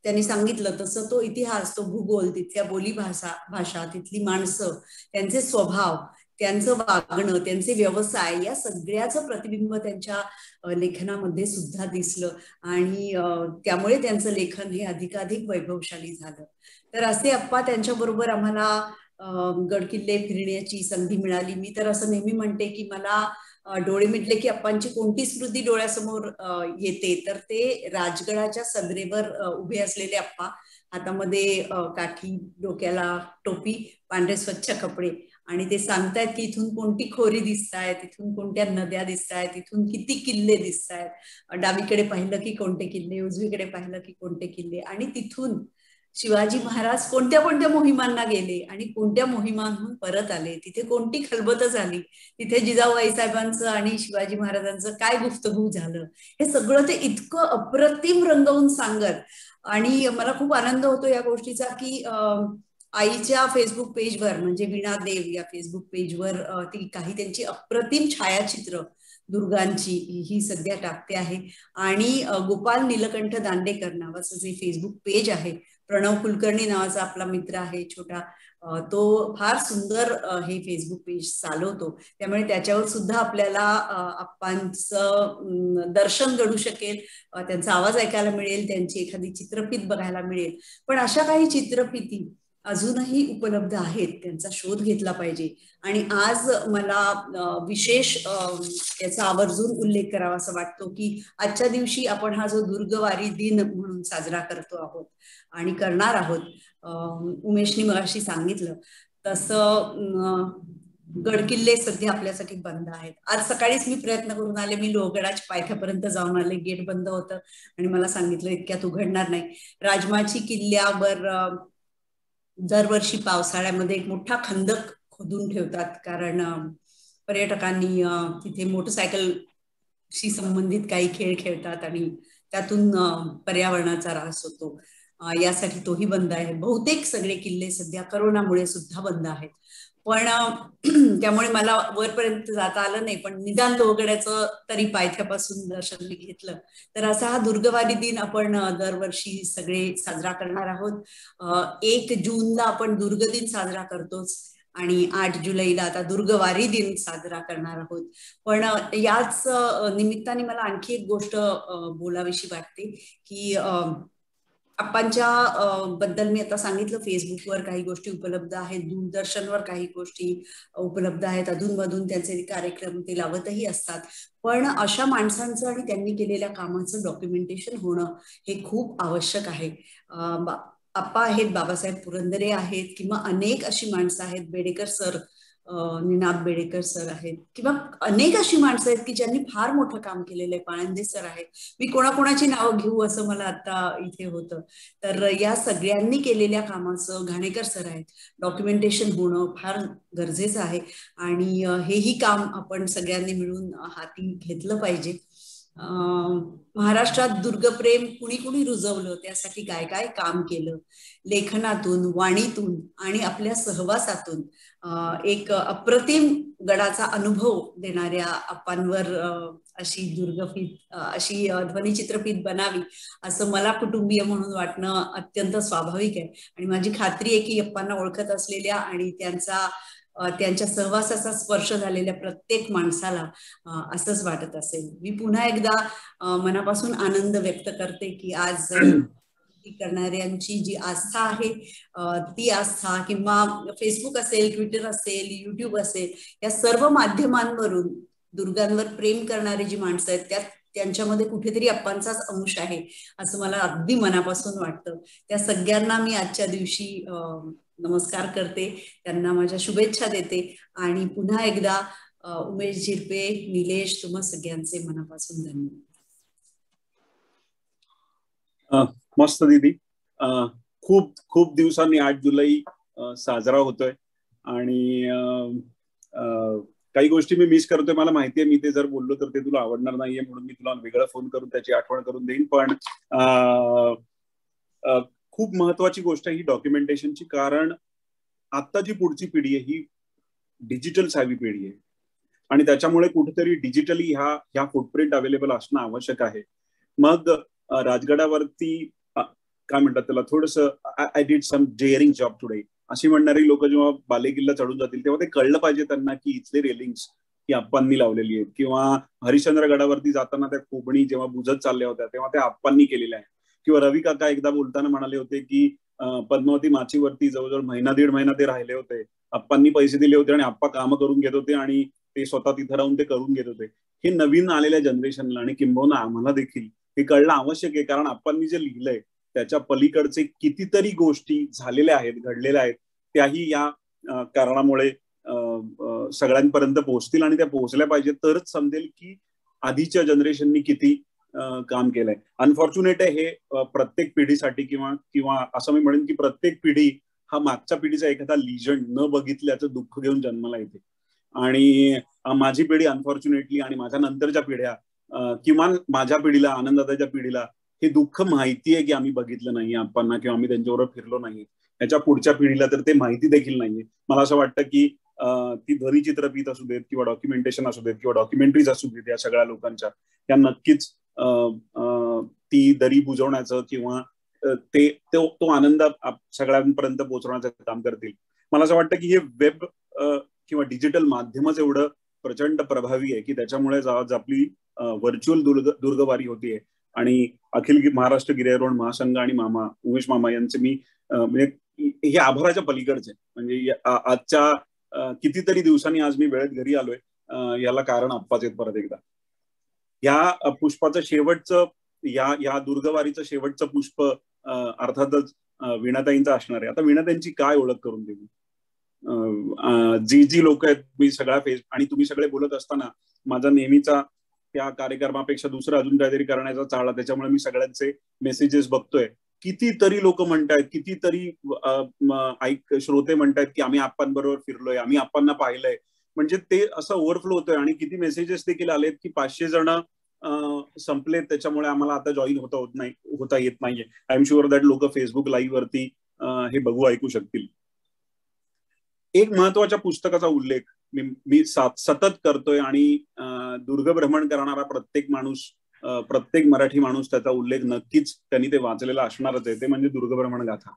त्यांनी सांगितलं तसं तो इतिहास, तो भूगोल, तिथल्या बोलीभाषा, तिथली माणसं, त्यांचे स्वभाव, त्यांचं वागणं, त्यांचे व्यवसाय, या सगळ्याचं प्रतिबिंब त्यांच्या लेखनामध्ये सुद्धा दिसलं आणि त्यामुळे त्यांचं लेखन हे अधिकाधिक वैभवशाली झालं. तर असे अप्पा त्यांच्याबरोबर आम्हाला गडकिल्ले फिरण्याची संधी मिळाली. मी तर असं नेहमी म्हणते की मला डोळे मिटले की अप्पांची कोणती स्मृती डोळ्यासमोर येते, तर ते राजगडाच्या सदरेवर उभे असलेले अप्पा, हातामध्ये काठी, डोक्याला टोपी, पांढरे स्वच्छ कपडे, आणि ते सांगतायत की इथून कोणती खोरी दिसतायत, तिथून कोणत्या नद्या दिसतायत, इथून किती किल्ले दिसतायत, डावीकडे पाहिलं की कोणते किल्ले, उजवीकडे पाहिलं की कोणते किल्ले, आणि तिथून शिवाजी महाराज कोणत्या कोणत्या मोहिमांना गेले आणि कोणत्या मोहिमांहून परत आले, तिथे कोणती खलबत झाली, तिथे जिजाऊबाई साहेबांचं आणि शिवाजी महाराजांचं काय गुफ्तगू झालं, हे सगळं ते इतकं अप्रतिम रंगवून सांगत. आणि मला खूप आनंद होतो या गोष्टीचा की आईच्या फेसबुक पेजवर, म्हणजे वीणा देव या फेसबुक पेजवर ती काही त्यांची अप्रतिम छायाचित्र दुर्गांची ही सध्या टाकते आहे. आणि गोपाल नीलकंठ दांडेकर नावाचं जे फेसबुक पेज आहे प्रणव कुलकर्णी नावाचा आपला मित्र आहे छोटा, तो फार सुंदर हे फेसबुक पेज चालवतो, त्यामुळे त्याच्यावर सुद्धा आपल्याला आपांचं दर्शन घडू शकेल, त्यांचा आवाज ऐकायला मिळेल, त्यांची एखादी चित्रफित बघायला मिळेल. पण अशा काही चित्रफिती अजूनही उपलब्ध आहेत, त्यांचा शोध घेतला पाहिजे. आणि आज मला विशेष याचा आवर्जून उल्लेख करावा असं वाटतो की आजच्या दिवशी आपण हा जो दुर्गवारी दिन म्हणून साजरा करतो आहोत आणि करणार आहोत, उमेशनी मगाशी सांगितलं तसं गडकिल्ले सध्या आपल्यासाठी बंद आहेत. आज सकाळीच मी प्रयत्न करून आले, मी लोहगडाच्या पायथ्यापर्यंत जाऊन आले, गेट बंद होतं आणि मला सांगितलं इतक्यात उघडणार नाही. राजमाची किल्ल्यावर दरवर्षी पावसाळ्यामध्ये एक मोठा खंदक खोदून ठेवतात, कारण पर्यटकांनी तिथे मोटरसायकलशी संबंधित काही खेळ खेळतात आणि त्यातून पर्यावरणाचा ऱ्हास होतो, यासाठी तोही बंद आहे. बहुतेक सगळे किल्ले सध्या करोनामुळे सुद्धा बंद आहेत, पण त्यामुळे मला वरपर्यंत जाता आलं नाही, पण निदान लोहगडाचं तरी पायथ्यापासून दर्शन मी घेतलं. तर असा हा दुर्गवारी दिन आपण दरवर्षी सगळे साजरा करणार आहोत. 1 जूनला आपण दुर्ग दिन साजरा करतोच आणि 8 जुलैला आता दुर्गवारी दिन साजरा करणार आहोत. पण याच निमित्ताने मला आणखी एक गोष्ट बोलावीशी वाटते की अप्पांच्या बद्दल मी आता सांगितलं, फेसबुकवर काही गोष्टी उपलब्ध आहेत, दूरदर्शनवर काही गोष्टी उपलब्ध आहेत, अधूनमधून त्यांचे कार्यक्रम ते लावतही असतात. पण अशा माणसांचं आणि त्यांनी केलेल्या कामाचं डॉक्युमेंटेशन होणं हे खूप आवश्यक आहे. अप्पा आहेत, बाबासाहेब पुरंदरे आहेत, किंवा अनेक अशी माणसं आहेत, बेडेकर सर, निनाद बेडेकर सर आहेत, किंवा अनेक अशी माणसं आहेत की ज्यांनी फार मोठं काम केलेलं आहे. पाळंदे सर आहेत, मी कोणाकोणाची नावं घेऊ असं मला आता इथे होतं. तर या सगळ्यांनी केलेल्या कामाचं, घाणेकर सर आहेत, डॉक्युमेंटेशन होणं फार गरजेचं आहे आणि हेही काम आपण सगळ्यांनी मिळून हाती घेतलं पाहिजे. महाराष्ट्रात दुर्गप्रेम कुणी कुणी रुजवलं, त्यासाठी काय काय काम केलं, लेखनातून, वाणीतून आणि आपल्या सहवासातून एक अप्रतिम गडाचा अनुभव देणाऱ्या अप्पांवर अशी दुर्गफित, अशी ध्वनिचित्रफित बनावी असं मला कुटुंबीय म्हणून वाटणं अत्यंत स्वाभाविक आहे. आणि माझी खात्री आहे की अप्पांना ओळखत असलेल्या आणि त्यांच्या सहवासाचा स्पर्श झालेल्या प्रत्येक माणसाला असंच वाटत असेल. मी पुन्हा एकदा मनापासून आनंद व्यक्त करते की आज करणाऱ्यांची जी आस्था आहे ती आस्था, किंवा फेसबुक असेल, ट्विटर असेल, युट्यूब असेल, या सर्व माध्यमांवरून दुर्गांवर प्रेम करणारी जी माणसं आहेत त्यांच्यामध्ये कुठेतरी अप्पांचाच अंश आहे असं मला अगदी मनापासून वाटतं. त्या सगळ्यांना मी आजच्या दिवशी नमस्कार करते, त्यांना माझ्या शुभेच्छा देते आणि पुन्हा एकदा उमेश झिरपे, निलेश, तुम्हा सगळ्यांचे मनापासून धन्यवाद. मस्त दीदी, खूप खूप दिवसांनी 8 जुलै साजरा होतोय आणि काही गोष्टी मी मिस करतोय. मला माहितीये मी ते जर बोललो तर ते तुला आवडणार नाहीये, म्हणून मी तुला वेगळा फोन करून त्याची आठवण करून देईन. पण खूप महत्वाची गोष्ट आहे ही डॉक्युमेंटेशनची, कारण आता जी पुढची पिढी आहे ही डिजिटल सावी पिढी आहे आणि त्याच्यामुळे कुठेतरी डिजिटली ह्या फुटप्रिंट अवेलेबल असणं आवश्यक आहे. मग राजगडावरती काय म्हणतात त्याला, थोडंसं I did some daring job today अशी म्हणणारी लोक जेव्हा बालेकिल्ला चढून जातील तेव्हा ते कळलं पाहिजे त्यांना की इथले रेलिंग्स ही अप्पांनी लावलेली आहेत, किंवा हरिश्चंद्रगडावरती जाताना त्या कोबणी जेव्हा बुजत चालल्या होत्या तेव्हा त्या अप्पांनी केलेल्या आहेत. किंवा रवी काका एकदा बोलताना म्हणाले होते की पद्मावती माचीवरती जवळजवळ महिना दीड महिना ते राहिले होते, अप्पांनी पैसे दिले होते आणि अप्पा कामं करून घेत होते आणि ते स्वतः तिथं राहून ते करून घेत होते. हे नवीन आलेल्या जनरेशनला आणि किंबहुना आम्हाला देखील हे कळणं आवश्यक आहे, कारण अप्पांनी जे लिहिलंय त्याच्या पलीकडचे कितीतरी गोष्टी झालेल्या आहेत, घडलेल्या आहेत, त्याही या कारणामुळे सगळ्यांपर्यंत पोहोचतील आणि त्या पोहोचल्या पाहिजे तरच समजेल की आधीच्या जनरेशननी किती काम केलंय. अनफॉर्च्युनेट आहे हे प्रत्येक पिढीसाठी, किंवा असं मी म्हणेन की प्रत्येक पिढी हा मागच्या पिढीचा एखादा लिजंड न बघितल्याचं दुःख घेऊन जन्माला येते. आणि माझी पिढी अनफॉर्च्युनेटली आणि माझ्या नंतरच्या पिढ्या, किमान माझ्या पिढीला, आनंददाच्या पिढीला हे दुःख माहिती आहे की आम्ही बघितलं नाही अप्पांना किंवा आम्ही त्यांच्याबरोबर फिरलो नाही. त्याच्या पुढच्या पिढीला तर ते माहिती देखील नाहीये. मला असं वाटतं की ती ध्वनिचित्रफित असू देत किंवा डॉक्युमेंटेशन असू देत किंवा डॉक्युमेंटरीज असू देत, या सगळ्या लोकांच्या त्या नक्कीच ती दरी बुजवण्याचं किंवा तो आनंद सगळ्यांपर्यंत पोहोचवण्याचं काम करतील। मला असं वाटतं की हे वेब किंवा डिजिटल माध्यमच एवढं प्रचंड प्रभावी आहे की त्याच्यामुळे आज आपली व्हर्च्युअल दुर्गवारी होती आहे। आणि अखिल महाराष्ट्र गिर्यारोहण महासंघ आणि मामा उमेश मामा यांचे मी हे आभाराच्या पलीकडचे म्हणजे आजच्या कितीतरी दिवसांनी आज मी वेळेत घरी आलोय याला कारण अप्पाच आहेत। परत एकदा या पुष्पाचं शेवटचं या दुर्गवारीचं शेवटचं पुष्प अर्थातच वीणाताईंचं असणार आहे। आता वीणाताईंची काय ओळख करून देऊ? जी जी लोक आहेत मी सगळा फेस आणि तुम्ही सगळे बोलत असताना माझा नेहमीचा त्या कार्यक्रमापेक्षा दुसरा अजून काहीतरी करण्याचा चाळा, त्याच्यामुळे मी सगळ्यांचे मेसेजेस बघतोय। कितीतरी लोक म्हणतात, कितीतरी ऐक श्रोते म्हणतात की आम्ही आप्पांबरोबर फिरलोय, आम्ही आप्पांना पाहिलंय, म्हणजे ते असं ओव्हरफ्लो होतोय। आणि किती मेसेजेस देखील आलेत की 500 जण संपलेत, त्याच्यामुळे आम्हाला आता जॉईन होता येत नाहीये। आय एम शुअर दॅट लोक फेसबुक लाईव्ह वरती हे बघू ऐकू शकतील। एक महत्वाच्या पुस्तकाचा उल्लेख मी सतत करतोय आणि दुर्ग भ्रमण करणारा प्रत्येक माणूस, प्रत्येक मराठी माणूस त्याचा उल्लेख नक्कीच त्यांनी ते वाचलेला असणारच आहे। ते म्हणजे दुर्गभ्रमण गाथा।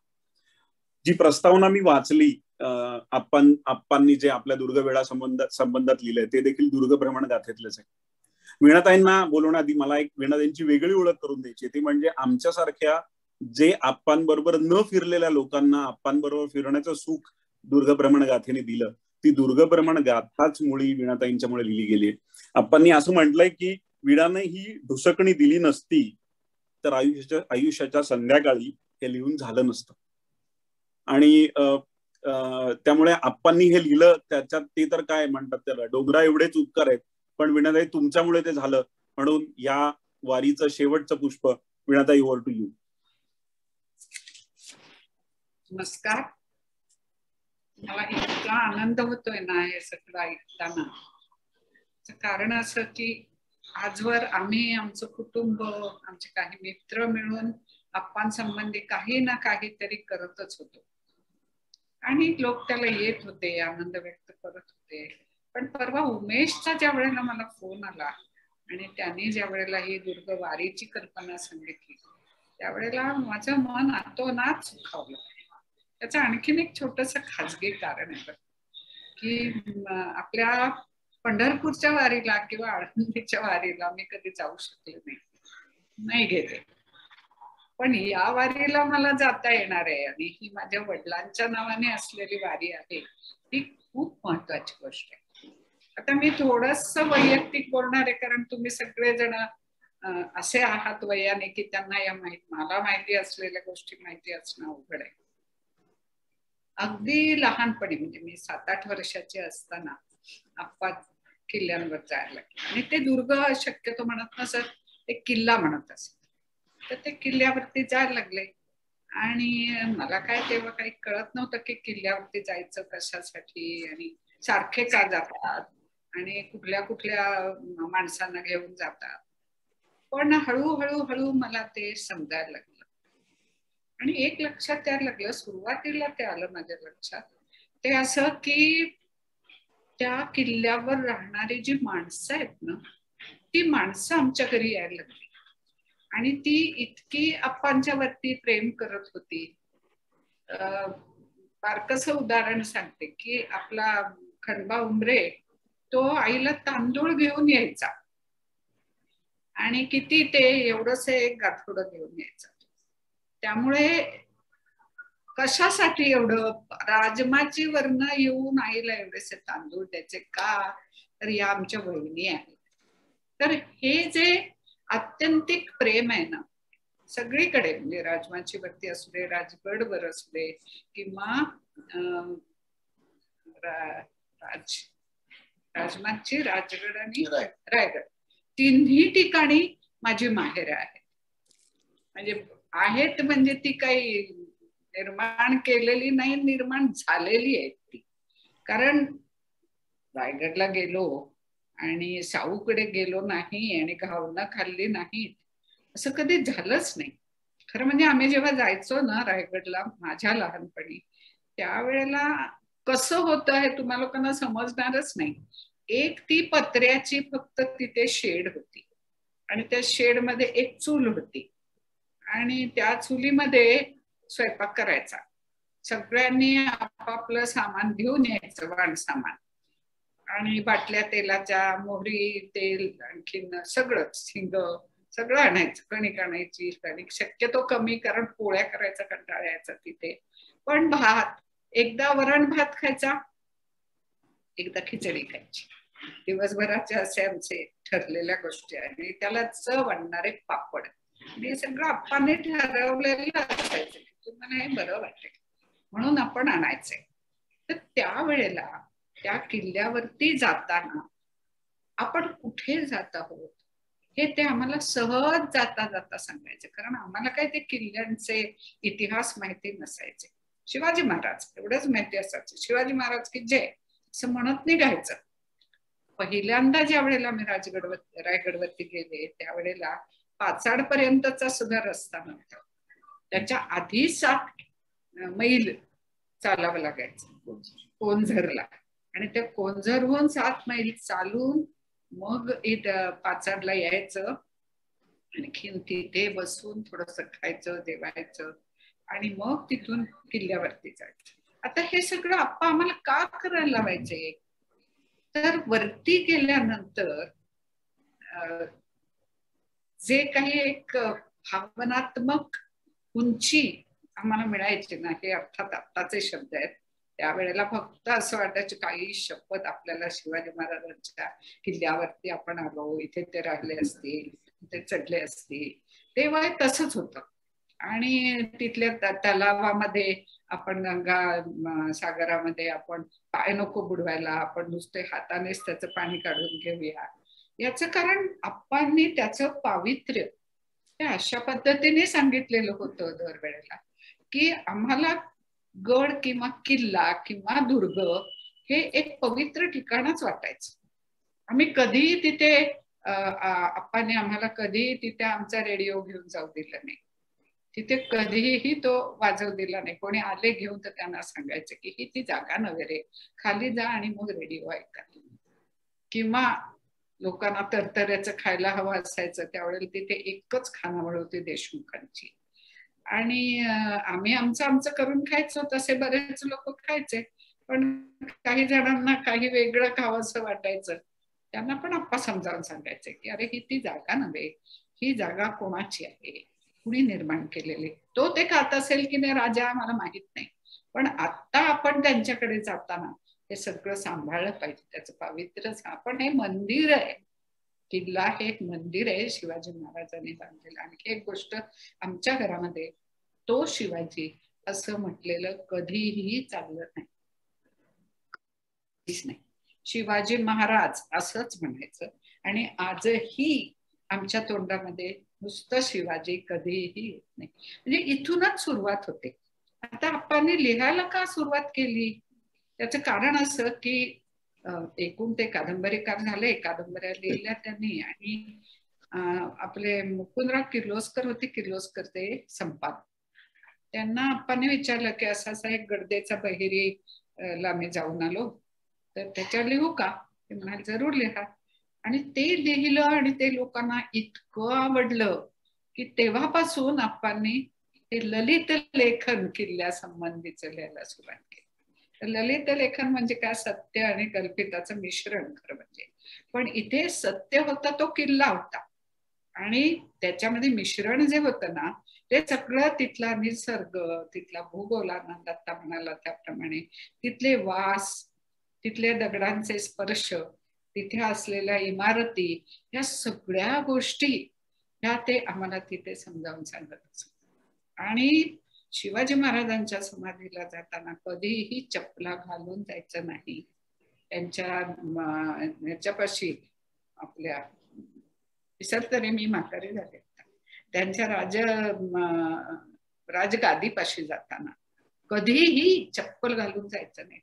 जी प्रस्तावना मी वाचली आप्पांनी जे आपल्या दुर्गवेळा संबंधात लिहिलंय ते देखील दुर्गभ्रमण गाथेतलेच आहे। वीणाताईंना बोलवण्याआधी मला एक वीणाताईंची वेगळी ओळख करून द्यायची, ती म्हणजे आमच्यासारख्या जे आप्पांबरोबर न फिरलेल्या लोकांना आप्पांबरोबर फिरण्याचं सुख दुर्गभ्रमण गाथेने दिलं, ती दुर्गभ्रमण गाथाच मुळी वीणाताईंच्यामुळे लिहिली गेली आहे। आप्पांनी असं म्हटलंय की वीणाने ही ढुसकणी दिली नसती तर आयुष्याच्या संध्याकाळी हे लिहून झालं नसतं। आणि त्यामुळे आप्पांनी हे लिहिलं त्याच्यात ते तर काय म्हणतात त्याला डोंगरा एवढेच उपकार आहेत, पण वीणाताई तुमच्यामुळे ते झालं, म्हणून या वारीचं शेवटचं पुष्प वीणाताई ओव्हर टू यू। नमस्कार। मला इतका आनंद होतोय ना हे सगळं ऐकताना, कारण असं की आजवर आम्ही आमचं कुटुंब आमचे काही मित्र मिळून आप्पांसंबंधी काही ना काहीतरी करतच होतो आणि लोक त्याला येत होते, आनंद व्यक्त करत होते। पण परवा उमेशचा ज्या वेळेला मला फोन आला आणि त्यांनी ज्या वेळेला ही दुर्गवारीची कल्पना सांगितली त्यावेळेला माझं मन आतोनात सुखावलं। त्याचं आणखीन एक छोटस खाजगी कारण आहे की आपल्या पंढरपूरच्या वारीला किंवा आळंदीच्या वारीला मी कधी जाऊ शकले नाही गेले, पण या वारीला मला जाता येणार आहे आणि ही माझ्या वडिलांच्या नावाने असलेली वारी आहे, ही खूप महत्वाची गोष्ट आहे। आता मी थोडस वैयक्तिक बोलणार आहे, कारण तुम्ही सगळेजण असे आहात वयाने की त्यांना या मला माहिती असलेल्या गोष्टी माहिती असणं अवघड आहे। अगदी लहानपणी म्हणजे मी 7-8 वर्षाची असताना आप्पा किल्ल्यांवर जायला लागले आणि ते दुर्ग शक्यतो म्हणत नसत, एक किल्ला म्हणत असत, तर ते किल्ल्यावरती जायला लागले। आणि मला काय तेव्हा काही कळत नव्हतं की किल्ल्यावरती जायचं कशासाठी आणि सारखे का जातात आणि कुठल्या कुठल्या माणसांना घेऊन जातात, पण हळूहळू मला ते समजायला लागलं आणि एक लक्षात यायला लागलं। सुरुवातीला ते आलं माझ्या लक्षात ते असं की त्या किल्ल्यावर राहणारी जी माणसं आहेत ना, ती माणसं आमच्या घरी यायला लागली आणि ती इतकी आप्पांच्या वरती प्रेम करत होती। बारकसं उदाहरण सांगते की आपला खंडबा उमरे तो आईला तांदूळ घेऊन यायचा आणि किती ते एवढंच एक गाठोडं घेऊन यायचा, त्यामुळे कशासाठी एवढं राजमाची वर्ण येऊन आईला एवढेसे तांदूळ द्यायचे का, तर या आमच्या बहिणी आहेत। तर हे जे आत्यंतिक प्रेम आहे ना सगळीकडे, म्हणजे राजमाची वरती असू दे, राजगडवर असू दे किंवा राजमाची, राजगड आणि रायगड तिन्ही ठिकाणी माझी माहेर आहे। म्हणजे आहेत म्हणजे ती काही निर्माण केलेली नाही, निर्माण झालेली आहेत ती, कारण रायगडला गेलो आणि साऊकडे गेलो नाही आणि घावणं खाल्ली नाही असं कधी झालंच नाही। खरं म्हणजे आम्ही जेव्हा जायचो ना रायगडला माझ्या लहानपणी, त्यावेळेला कसं होतं हे तुम्हा लोकांना समजणारच नाही। एक ती पत्र्याची फक्त तिथे शेड होती आणि त्या शेडमध्ये एक चूल होती आणि त्या चुलीमध्ये स्वयंपाक करायचा. सगळ्यांनी आपापलं सामान घेऊन यायचं, वाण सामान आणि बाटल्या तेलाच्या, मोहरी, तेल, आणखीन सगळं, शिंग सगळं आणायचं, कणिक आणायची. कणिक शक्यतो कमी, कारण पोळ्या करायचा कंटाळा यायचा तिथे. पण भात, एकदा वरण भात खायचा, एकदा खिचडी खायची. दिवसभराच्या असे आमचे ठरलेल्या गोष्टी आणि त्याला चव आणणारे पापड. हे सगळं आपाने ठरवलेलं असायचं, तुम्हाला हे बरं वाटेल म्हणून आपण आणायचंय. तर त्यावेळेला त्या किल्ल्यावरती जाताना आपण कुठे जात आहोत हे ते आम्हाला सहज जाता जाता सांगायचे, कारण आम्हाला काय ते किल्ल्यांचे इतिहास माहिती नसायचे. शिवाजी महाराज एवढंच माहिती असायचं, शिवाजी महाराज की जय असं म्हणत निघायचं. पहिल्यांदा ज्या वेळेला मी रायगडवरती गेले त्यावेळेला पाचाड पर्यंतचा सुद्धा रस्ता नव्हता. त्याच्या आधी 7 मैल चालावं लागायचं कोंझरला, आणि त्या कोंझरहून 7 मैल चालून मग इथं पाचाडला यायचं. आणखीन तिथे बसून थोडस खायचं, जेवायचं आणि मग तिथून किल्ल्यावरती जायचं. आता हे सगळं आप्पा आम्हाला का करायला लावायचे, तर वरती गेल्यानंतर जे काही एक भावनात्मक उंची आम्हाला मिळायची ना, हे अर्थात आत्ताचे शब्द आहेत, त्यावेळेला फक्त असं वाटायचं काही शपथ आपल्याला शिवाजी महाराजांच्या किल्ल्यावरती आपण आलो, इथे ते राहिले असतील, ते चढले असतील, ते वय तसंच होतं. आणि तिथल्या तलावामध्ये आपण, गंगा सागरामध्ये आपण पाय नको बुडवायला, आपण नुसते हातानेच त्याचं पाणी काढून घेऊया. याचं कारण आप्पांनी त्याचं पावित्र्य हे अशा पद्धतीने सांगितलेलं होतं दरवेळेला की आम्हाला गड किंवा किल्ला किंवा दुर्ग हे एक पवित्र ठिकाणच वाटायचं. आम्ही कधीही तिथे आप्पाने आम्हाला कधीही तिथे आमचा रेडिओ घेऊन जाऊ दिला नाही, तिथे कधीही तो वाजव दिला नाही. कोणी आले घेऊन तर त्यांना सांगायचं की ही ती जागा नव्हे रे, खाली जा आणि मग रेडिओ ऐका. किंवा लोकांना तरतऱ्याचं खायला हवं असायचं, त्यावेळेला तिथे एकच खानावळ होती देशमुखांची, आणि आम्ही आमचं आमचं करून खायचो. तसे बरेच लोक खायचे, पण काही जणांना काही वेगळं खावंसं वाटायचं, त्यांना पण आप्पा समजावून सांगायचे की अरे ही ती जागा नव्हे, ही जागा कोणाची आहे, कुणी निर्माण केलेली. तो ते खात असेल की नाही राजा मला माहित नाही, पण आता आपण त्यांच्याकडे जाताना हे सगळं सांभाळलं पाहिजे, त्याचं पावित्र्य. आपण हे मंदिर आहे, किल्ला हे एक मंदिर आहे शिवाजी महाराजांनी बांधलेलं. आणखी एक गोष्ट, आमच्या घरामध्ये तो शिवाजी असं म्हटलेलं कधीही चालत नाही, शिवाजी महाराज असंच म्हणायचं. आणि आजही आमच्या तोंडामध्ये नुसतं शिवाजी कधीही येत नाही, म्हणजे इथूनच सुरुवात होते. आता आप्पांनी लिहायला का सुरुवात केली, त्याचं कारण असं की एकूण ते कादंबरीकार झाले, कादंबऱ्या लिहिल्या त्यांनी. आणि आपले मुकुंदराव किर्लोस्कर होते, किर्लोस्कर ते संपादक, त्यांना आप्पांनी विचारलं की असा असा एक गडदेचा बहिरी ला मी जाऊन आलो, तर त्याच्यावर लिहू का, ते म्हणाले जरूर लिहा. आणि ते लिहिलं आणि ते लोकांना इतकं आवडलं की तेव्हापासून आप्पांनी ते ललित लेखन किल्ल्या संबंधीचं लिहायला सुरुवात केली. ललित लेखन म्हणजे काय, सत्य आणि कल्पिताचं मिश्रण खरं म्हणजे. पण इथे सत्य होता तो किल्ला होता, आणि त्याच्यामध्ये मिश्रण जे होतं ना ते सगळं तिथला निसर्ग, तिथला भूगोल, आनंद दत्ता म्हणाला त्याप्रमाणे तिथले वास, तिथले दगडांचे स्पर्श, तिथे असलेल्या इमारती, ह्या सगळ्या गोष्टी ह्या ते आम्हाला तिथे समजावून सांगत असत. आणि शिवाजी महाराजांच्या समाधीला जाताना कधीही चपला घालून जायचं नाही. त्यांच्यापाशी आपल्या विसरतरी मी म्हातारी झाले, त्यांच्या राजगादीपाशी जाताना कधीही चप्पल घालून जायचं नाही.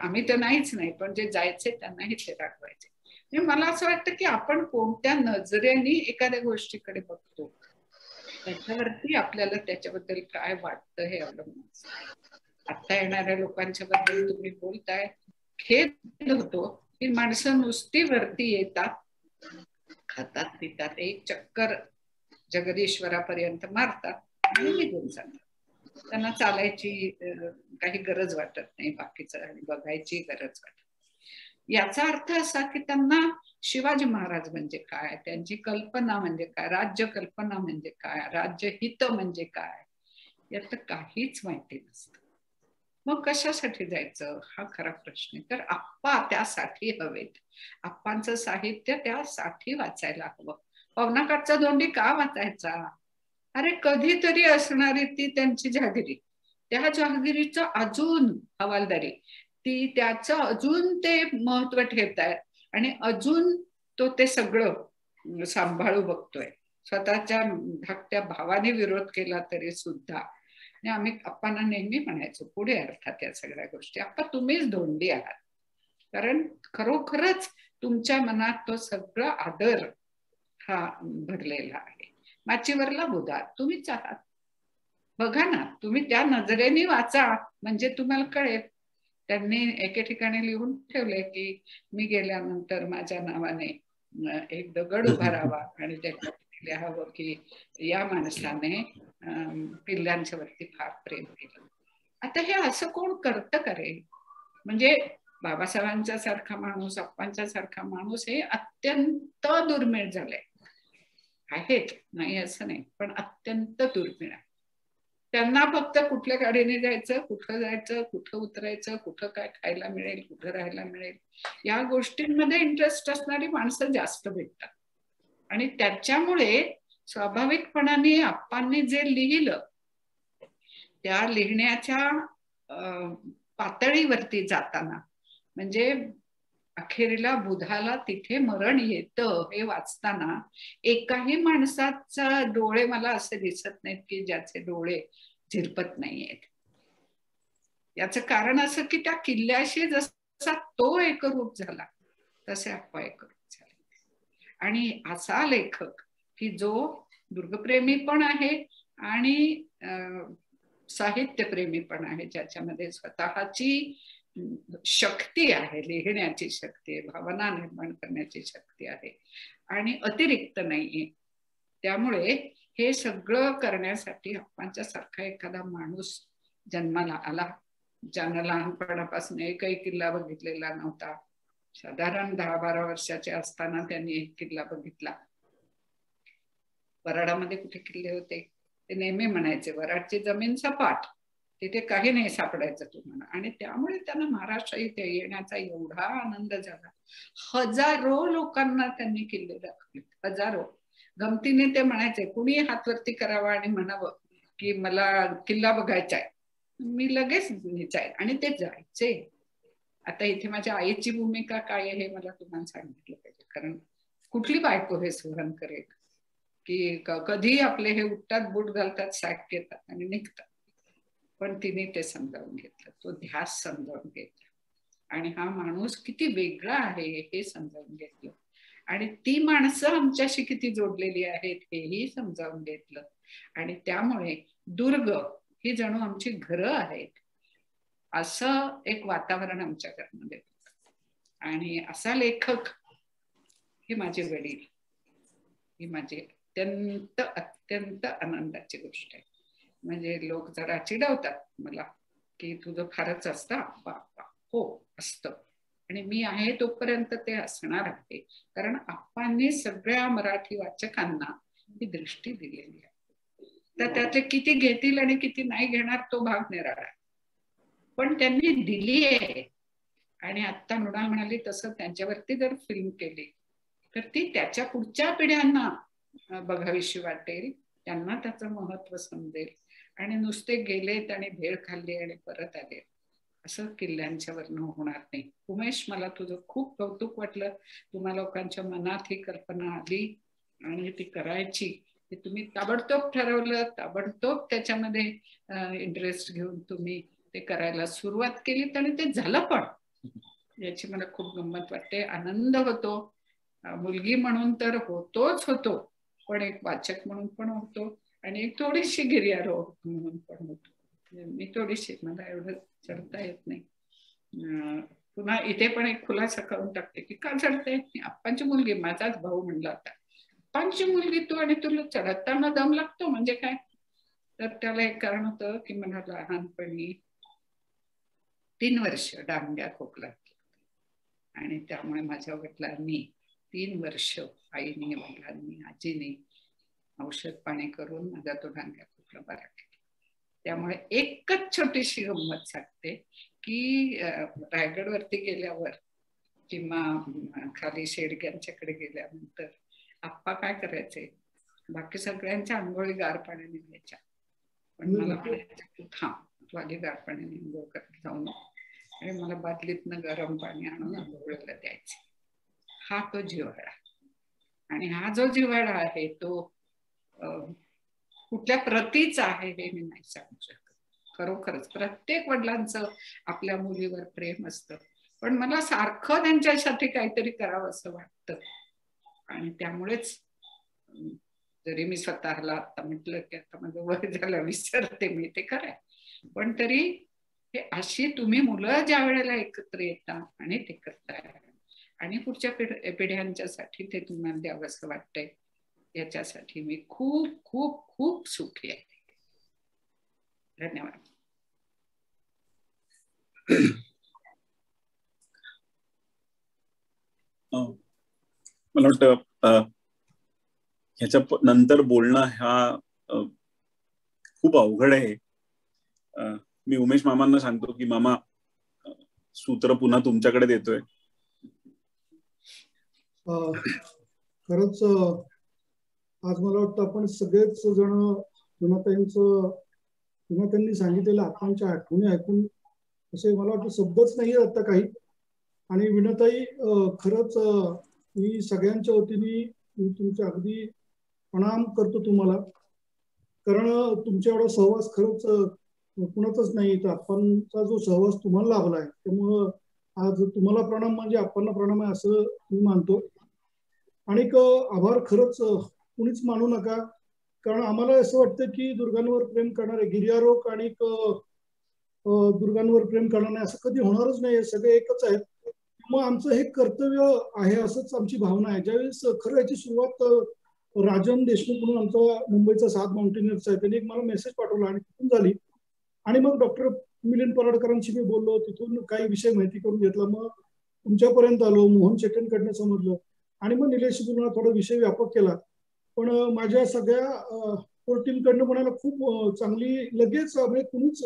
आम्ही तर नाहीच नाही, पण जे जायचे त्यांनाही ते राखवायचे. मला असं वाटतं की आपण कोणत्या नजरेने एखाद्या गोष्टीकडे बघतो त्याच्यावरती आपल्याला त्याच्याबद्दल काय वाटतं हे अवलंबून. आता येणाऱ्या लोकांच्या बद्दल तुम्ही बोलताय, खेद होतो की माणसं नुसती वरती येतात, खातात पितात, एक चक्कर जगदीश्वरापर्यंत मारतात आणि निघून जातात. त्यांना चालायची काही गरज वाटत नाही, बाकीचं बघायची गरज वाटत. याचा अर्थ असा की त्यांना शिवाजी महाराज म्हणजे काय, त्यांची कल्पना म्हणजे काय, राज्य कल्पना म्हणजे काय, राज्य हित म्हणजे काय, यात काहीच माहिती नसतं. मग कशासाठी जायचं हा खरा प्रश्न. तर आप्पा त्यासाठी हवेत. आप्पांचं साहित्य त्यासाठी वाचायला हवं. पवनाकाठचा धोंडी का वाचायचा? अरे कधीतरी असणारी ती त्यांची जहागिरी, त्या जहागिरीचं अजून हवालदारी, ती त्याचं अजून ते महत्व ठेवतायत आणि अजून तो ते सगळं सांभाळू बघतोय. स्वतःच्या धाकट्या भावाने विरोध केला तरी सुद्धा. आणि आम्ही अप्पांना नेहमी म्हणायचो पुढे, अर्थात या सगळ्या गोष्टी, आप्पा तुम्हीच धोंडी आहात, कारण खरोखरच तुमच्या मनात तो सगळा आदर हा भरलेला आहे. माचीवरला बुधा तुम्हीच आहात, बघा ना, तुम्ही त्या नजरेने वाचा म्हणजे तुम्हाला कळेल. त्यांनी एके ठिकाणी लिहून ठेवले की मी गेल्यानंतर माझ्या नावाने एक दगड उभा राहावा आणि त्याच्यात लिहावं की या माणसाने पिल्लांच्या वरती फार प्रेम केलं. आता हे असं कोण करतं करेल? म्हणजे बाबासाहेबांच्या सारखा माणूस, आप्पांच्या सारखा माणूस हे अत्यंत दुर्मिळ झालंय. आहेत, नाही असं नाही, पण अत्यंत दुर्मिळ आहे. त्यांना फक्त कुठल्या गाडीने जायचं, कुठं जायचं, कुठं उतरायचं, कुठं काय खायला मिळेल, कुठं राहायला मिळेल, या गोष्टींमध्ये इंटरेस्ट असणारी माणसं जास्त भेटतात. आणि त्याच्यामुळे स्वाभाविकपणाने आप्पांनी जे लिहिलं त्या लिहिण्याच्या पातळीवरती जाताना, म्हणजे अखेरीला बुधाला तिथे मरण येतं हे वाचताना एकाही माणसाचा डोळे मला असे दिसत नाहीत की ज्याचे डोळे झिरपत नाहीयेत. याचं कारण असं की त्या किल्ल्याशी जसा तो एकरूप झाला तसे आप्पा एकरूप झाले. आणि असा लेखक की जो दुर्गप्रेमी पण आहे आणि साहित्यप्रेमी पण आहे, ज्याच्यामध्ये स्वतःची शक्ती आहे, लिहिण्याची शक्ती आहे, भावना निर्माण करण्याची शक्ती आहे आणि अतिरिक्त नाहीये. त्यामुळे हे सगळं करण्यासाठी आप्पांच्या सारखा एखादा माणूस जन्माला आला, ज्यांना लहानपणापासून एकही किल्ला बघितलेला नव्हता. साधारण 10-12 वर्षाचे असताना त्यांनी एक किल्ला बघितला. वराडामध्ये कुठे किल्ले होते, ते नेहमी म्हणायचे वराडची जमीन सपाट, तिथे काही नाही सापडायचं तुम्हाला. आणि त्यामुळे त्यांना महाराष्ट्र इथे येण्याचा एवढा आनंद झाला. हजारो लोकांना त्यांनी किल्ले दाखवले, हजारो. गमतीने ते म्हणायचे कुणी हातवरती करावा आणि म्हणावं की मला किल्ला बघायचा आहे, मी लगेच जाईल, आणि ते जायचे. आता इथे माझ्या आईची भूमिका काय आहे हे मला तुम्हाला सांगितलं पाहिजे, कारण कुठली बायको हे सहन करेल की कधी आपले हे उठतात, बूट घालतात, सॅक घेतात आणि निघतात. पण तिने ते समजावून घेतलं, तो ध्यास समजावून घेतला आणि हा माणूस किती वेगळा आहे हे समजावून घेतलं आणि ती माणसं आमच्याशी किती जोडलेली आहेत हेही समजावून घेतलं. आणि त्यामुळे दुर्ग ही जणू आमची घरं आहेत असं एक वातावरण आमच्या घरामध्ये. आणि असा लेखक हे माझे वडील, ही माझी अत्यंत अत्यंत आनंदाची गोष्ट आहे. म्हणजे लोक जरा चिडवतात मला की तुझं फारच असतं आप्पा. हो असतं, आणि मी आहे तोपर्यंत ते असणार आहे, कारण आप्पांनी सगळ्या मराठी वाचकांना ही दृष्टी दिलेली आहे. तर त्याचे किती घेतील आणि किती नाही घेणार तो भाग निराळा, पण त्यांनी दिली आहे. आणि आता मृणाल म्हणाली तसं त्यांच्यावरती जर फिल्म केली तर ती त्याच्या पुढच्या पिढ्यांना बघावीशी वाटेल, त्यांना त्याचं महत्व समजेल. आणि नुसते गेलेत आणि भेळ खाल्ली आणि परत आले असं किल्ल्यांच्या वरनं होणार नाही. उमेश, मला तुझं खूप कौतुक वाटलं. तुम्हा लोकांच्या मनात ही कल्पना आली आणि ती करायची, की तुम्ही ताबडतोब ठरवलं, ताबडतोब त्याच्यामध्ये इंटरेस्ट घेऊन तुम्ही ते करायला सुरुवात केली आणि ते झालं. पण याची मला खूप गंमत वाटते, आनंद होतो. मुलगी म्हणून तर होतोच होतो, पण एक वाचक म्हणून पण होतो आणि एक थोडीशी गिर्यारोहक म्हणून पण होतो. मी थोडीशी, मला एवढं चढता येत नाही. पुन्हा इथे पण एक खुलासा करून टाकते की का चढता येत नाही. आप्पांची मुलगी, माझाच भाऊ म्हणला होता पांची मुलगी तू आणि तू चढताना दम लागतो म्हणजे काय. तर त्याला एक कारण होतं की मला लहानपणी 3 वर्ष डांग्या खोकला आणि त्यामुळे माझ्या वडिलांनी 3 वर्ष आईने वडिलांनी आजीने औषध पाणी करून माझा तो डांग्या खोकला बरा केला. त्यामुळे एकच छोटीशी गंमत सांगते की रायगड वरती गेल्यावर किंवा खाली शेडग्यांच्याकडे गेल्यानंतर आप्पा काय करायचे बाकी सगळ्यांच्या आंघोळी गार पाण्याने घ्यायच्या पण मला म्हणायचं थांब तू आधी गार पाण्याने आंघोळ करत जाऊ नको आणि मला बादलीतनं गरम पाणी आणून आंघोळीला द्यायचे. हा तो जिव्हाळा आणि हा जो जिव्हाळा आहे तो कुठल्या प्रतीचा आहे हे मी नाही सांगू शकत. खरोखरच प्रत्येक वडिलांचं आपल्या मुलीवर प्रेम असतं पण मला सारखं त्यांच्यासाठी काहीतरी करावं असं वाटतं आणि त्यामुळेच जरी मी स्वतःला आता म्हटलं की आता माझं वय झालं विसरते मी ते कराय पण तरी हे अशी तुम्ही मुलं ज्या वेळेला एकत्र येता आणि ते करताय आणि पुढच्या पिढ्यांच्यासाठी ते तुम्हाला द्यावं असं वाटतंय याच्यासाठी मी खूप खूप खूप सुखी आहे. धन्यवाद. मला वाटतं ह्याच्या नंतर बोलणं हा खूप अवघड आहे. मी उमेश मामांना सांगतो की मामा सूत्र पुन्हा तुमच्याकडे देतोय. खरंच आज मला वाटतं आपण सगळेच जण त्यांनी सांगितलेल्या आत्मांच्या आठवणी ऐकून असे मला वाटतं शब्दच नाही आता काही. आणि वीणाताई खरंच मी सगळ्यांच्या वतीने तुमच्या अगदी प्रणाम करतो तुम्हाला कारण तुमच्या एवढा सहवास खरंच कुणाचाच नाही तर आपणचा जो सहवास तुम्हाला लाभला आहे त्यामुळं आज तुम्हाला प्रणाम म्हणजे आपण प्रणाम आहे असं मी मानतो. आणि आभार खरंच कुणीच मानू नका कारण आम्हाला असं वाटतं की दुर्गांवर प्रेम करणारे गिर्यारोहक आणि दुर्गांवर प्रेम करणारे असं कधी होणारच नाही. सगळे एकच आहेत मग आमचं हे कर्तव्य आहे असंच आमची भावना आहे. ज्यावेळेस खरं याची सुरुवात राजन देशमुख म्हणून आमचा मुंबईचा 7 माउंटेनियर्स आहे त्यांनी एक मला मेसेज पाठवला आणि तिथून झाली आणि मग डॉक्टर मिलिंद पराडकरांशी मी बोललो तिथून काही विषय माहिती करून घेतला मग तुमच्यापर्यंत आलो मोहन शेटेंकडनं समजलं आणि मग निलेश गुरुला थोडा विषय व्यापक केला पण माझ्या सगळ्या टीमकडनं म्हणायला खूप चांगली लगेच म्हणजे कुणीच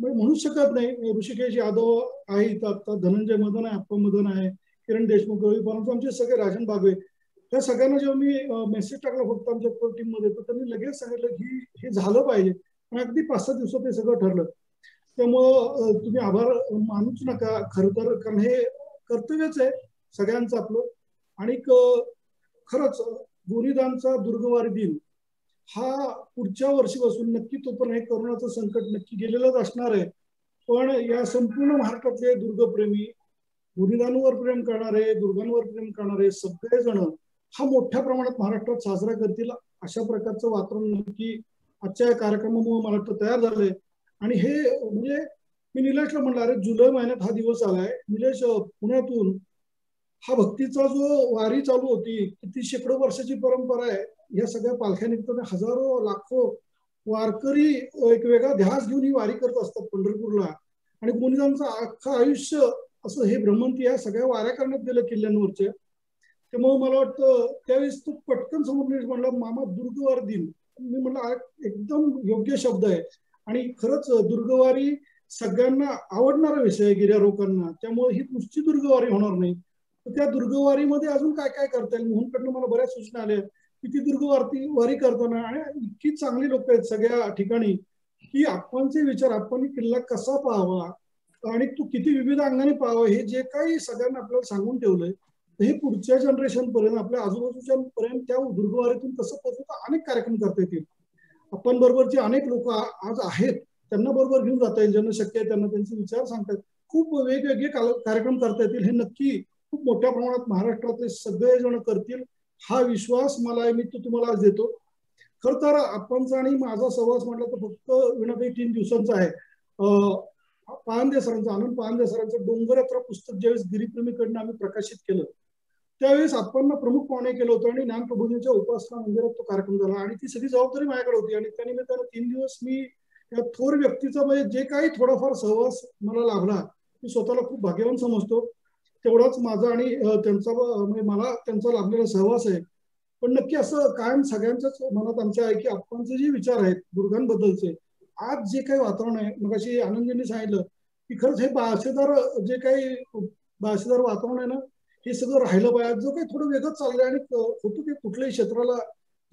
म्हणू शकत नाही. ऋषिकेश यादव आहे इथं आता धनंजय मदन आहे आप्पा मदन आहे किरण देशमुख परंतु आमचे सगळे राजन बागवे त्या सगळ्यांना जेव्हा मी मेसेज टाकला फक्त आमच्या टीम मध्ये तर त्यांनी लगेच सांगितलं की हे झालं पाहिजे आणि अगदी 5-6 दिवसात हे सगळं ठरलं. त्यामुळं तुम्ही आभार मानूच नका खरं तर कारण हे कर्तव्यच आहे सगळ्यांचं आपलं. आणि खरंच गोरीदांचा दुर्गवारी दिन हा पुढच्या वर्षीपासून नक्की तो पण हे कोरोनाचं संकट नक्की गेलेलंच असणार आहे पण या संपूर्ण महाराष्ट्रातले दुर्गप्रेमी गुरुदांवर प्रेम करणारे दुर्गांवर प्रेम करणारे सगळेजण हा मोठ्या प्रमाणात महाराष्ट्रात साजरा करतील अशा प्रकारचं वातावरण नक्की आजच्या या कार्यक्रमामुळे महाराष्ट्र तयार झालंय. आणि हे म्हणजे मी निलेशला म्हणलं अरे जुलै महिन्यात हा दिवस आलाय निलेश पुण्यातून हा भक्तीचा जो वारी चालू होती किती शेकडो वर्षाची परंपरा आहे या सगळ्या पालख्या निमित्ताने हजारो लाखो वारकरी एक वेगळा ध्यास घेऊन ही वारी करत असतात पंढरपूरला आणि गोंडीदांचं अख्खं आयुष्य असं हे भ्रमंती या सगळ्या वाऱ्या करण्यात गेलं किल्ल्यांवरच्या. त्यामुळे मला वाटतं त्यावेळेस तो पटकन समोर म्हणला मामा दुर्गवार दिन मी म्हणलं एकदम योग्य शब्द आहे आणि खरंच दुर्गवारी सगळ्यांना आवडणारा विषय आहे गिर्यारोहकांना त्यामुळे ही नुसती दुर्गवारी होणार नाही तर त्या दुर्गवारीमध्ये अजून काय काय करता येईल मोहनकडनं मला बऱ्याच सूचना आल्या किती दुर्गवारी करताना आणि इतकी चांगली लोक आहेत सगळ्या ठिकाणी की आपणचे विचार आपण किल्ला कसा पाहावा आणि तो किती विविध अंगाने पाहावा हे जे काही सगळ्यांना आपल्याला सांगून ठेवलंय हे पुढच्या जनरेशन पर्यंत आपल्या आजूबाजूच्या पर्यंत त्या दुर्गवारीतून कसं पोहोचवता अनेक कार्यक्रम करता येतील. आपण बरोबर जे अनेक लोक आज आहेत त्यांना बरोबर घेऊन जाता येईल ज्यांना शक्य आहे त्यांना त्यांचे विचार सांगतात खूप वेगवेगळे कार्यक्रम करता येतील हे नक्की खूप मोठ्या प्रमाणात महाराष्ट्रातले सगळेजण करतील हा विश्वास मला आहे मी तो तुम्हाला आज देतो. खर तर आपणचा आणि माझा सहवास म्हटलं तर फक्त विनापैकी 3 दिवसांचा आहे. पानदेसरांचं आनंद पानदेसरांचं डोंगर यात्रा पुस्तक ज्यावेळेस गिरीप्रेमीकडनं आम्ही प्रकाशित केलं उत्पन्न प्रमुख पाहुणे केलं होतं। ज्ञानप्रबोधिनीच्या उपासना मंदिरात तो कार्यक्रम झाला आणि ती सगळी जबाबदारी माझ्याकडे होती आणि त्यानिमित्ताने 3 दिवस मी या थोर व्यक्तीचा म्हणजे जे काही थोडाफार सहवास मला लाभला मी स्वतःला खूप भाग्यवान समजतो। तेवढाच माझा आणि त्यांचा म्हणजे मला त्यांचा लाभलेला सहवास आहे। पण नक्की असं कायम सगळ्यांच्याच मनात आमच्या आहे की आपणचे जे विचार आहेत गुरुगांबद्दलचे आज जे काही वातावरण आहे मगाशी आनंदजींनी सांगितलं की खरंच हे भाषेदार जे काही भाषेदार वातावरण आहे ना हे सगळं राहिलं पाहिजे। जो काही थोडं वेगळं चाललंय आणि होतं की कुठल्याही क्षेत्राला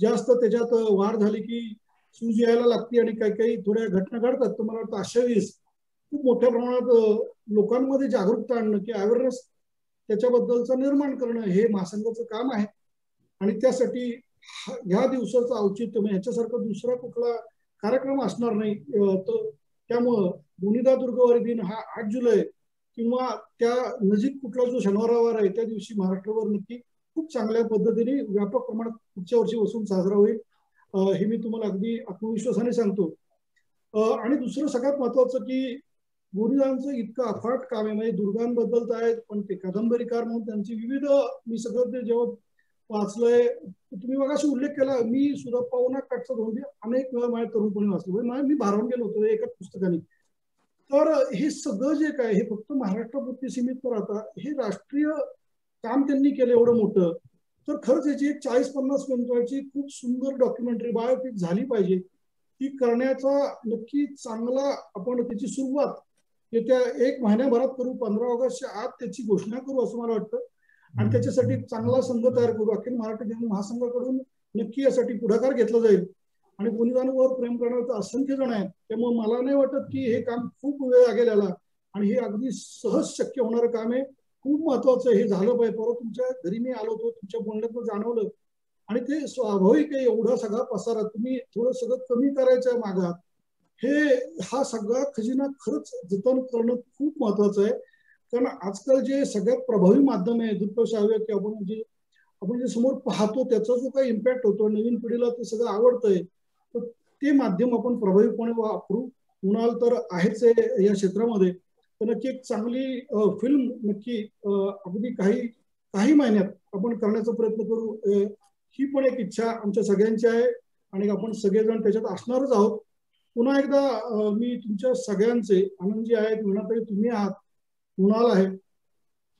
जास्त त्याच्यात वाढ झाली की सूज यायला लागते आणि काही काही थोड्या घटना घडतात। तर मला वाटतं अशा वेळेस खूप मोठ्या प्रमाणात लोकांमध्ये जागरूकता आणणं की अवेअरनेस त्याच्याबद्दलचं निर्माण करणं हे महासंघाचं काम आहे आणि त्यासाठी ह्या दिवसाचं औचित्य म्हणजे याच्यासारखा दुसरा कुठला कार्यक्रम असणार नाही। तर त्यामुळं गुणिदा दुर्गवारी दिन हा 8 जुलै किंवा त्या नजीक कुठला जो शनिवारवार आहे त्या दिवशी महाराष्ट्रभर नक्की खूप चांगल्या पद्धतीने व्यापक प्रमाणात पुढच्या वर्षी वसून साजरा होईल हे मी तुम्हाला अगदी आत्मविश्वासाने सांगतो। आणि दुसरं सगळ्यात महत्त्वाचं की गोरीदांचं इतकं अफाट काम आहे म्हणजे दुर्गांबद्दल तर आहेत पण ते कादंबरीकार म्हणून त्यांची विविध मी सगळं ते जेव्हा वाचलंय तुम्ही मगाशी उल्लेख केला मी सुद्धा पावना काठचा धोंडी अनेक वेळा माझ्या तरुणपणी वाचलो मी भारावून गेलो होतो एका पुस्तकाने। तर हे सगळं जे काय हे फक्त महाराष्ट्रापुरती सीमित न राहता हे राष्ट्रीय काम त्यांनी केलं एवढं मोठं तर खरंच याची एक 40-50 मिनिटाची खूप सुंदर डॉक्युमेंटरी बायोपिक झाली पाहिजे। ती करण्याचा नक्की चांगला आपण त्याची सुरुवात येत्या 1 महिन्याभरात करू 15 ऑगस्टच्या आत त्याची घोषणा करू असं मला वाटतं आणि त्याच्यासाठी चांगला संघ तयार करू। अखिल महाराष्ट्र गिर्यारोहण महासंघाकडून नक्की यासाठी पुढाकार घेतला जाईल आणि गुणिदांवर प्रेम करणारे असंख्य जण आहेत त्यामुळे मला नाही वाटत की हे काम खूप वेळ लागेल याला आणि हे अगदी सहज शक्य होणारं काम आहे। खूप महत्वाचं हे झालं पाहिजे। परत तुमच्या घरी मी आलो होतो तुमच्या बोलण्यातून जाणवलं आणि ते स्वाभाविक आहे एवढा सगळा पसारा तुम्ही थोडं सगळं कमी करायचं मागात हे हा सगळा खजिना खरंच जतन करणं खूप महत्वाचं आहे कारण आजकाल जे सगळ्यात प्रभावी माध्यम आहे दृकश्राव्य की आपण जे समोर पाहतो त्याचा जो काही इम्पॅक्ट होतो नवीन पिढीला ते सगळं आवडतंय ते माध्यम आपण प्रभावीपणे वापरू। कुणाल तर आहेच या क्षेत्रामध्ये तर नक्की एक चांगली फिल्म नक्की अगदी काही काही महिन्यात आपण करण्याचा प्रयत्न करू ही पण एक इच्छा आमच्या सगळ्यांची आहे आणि आपण सगळेजण त्याच्यात असणारच आहोत। पुन्हा एकदा मी तुमच्या सगळ्यांचे आनंदजी आहेत वीणाताई तुम्ही आहात कुणाल आहे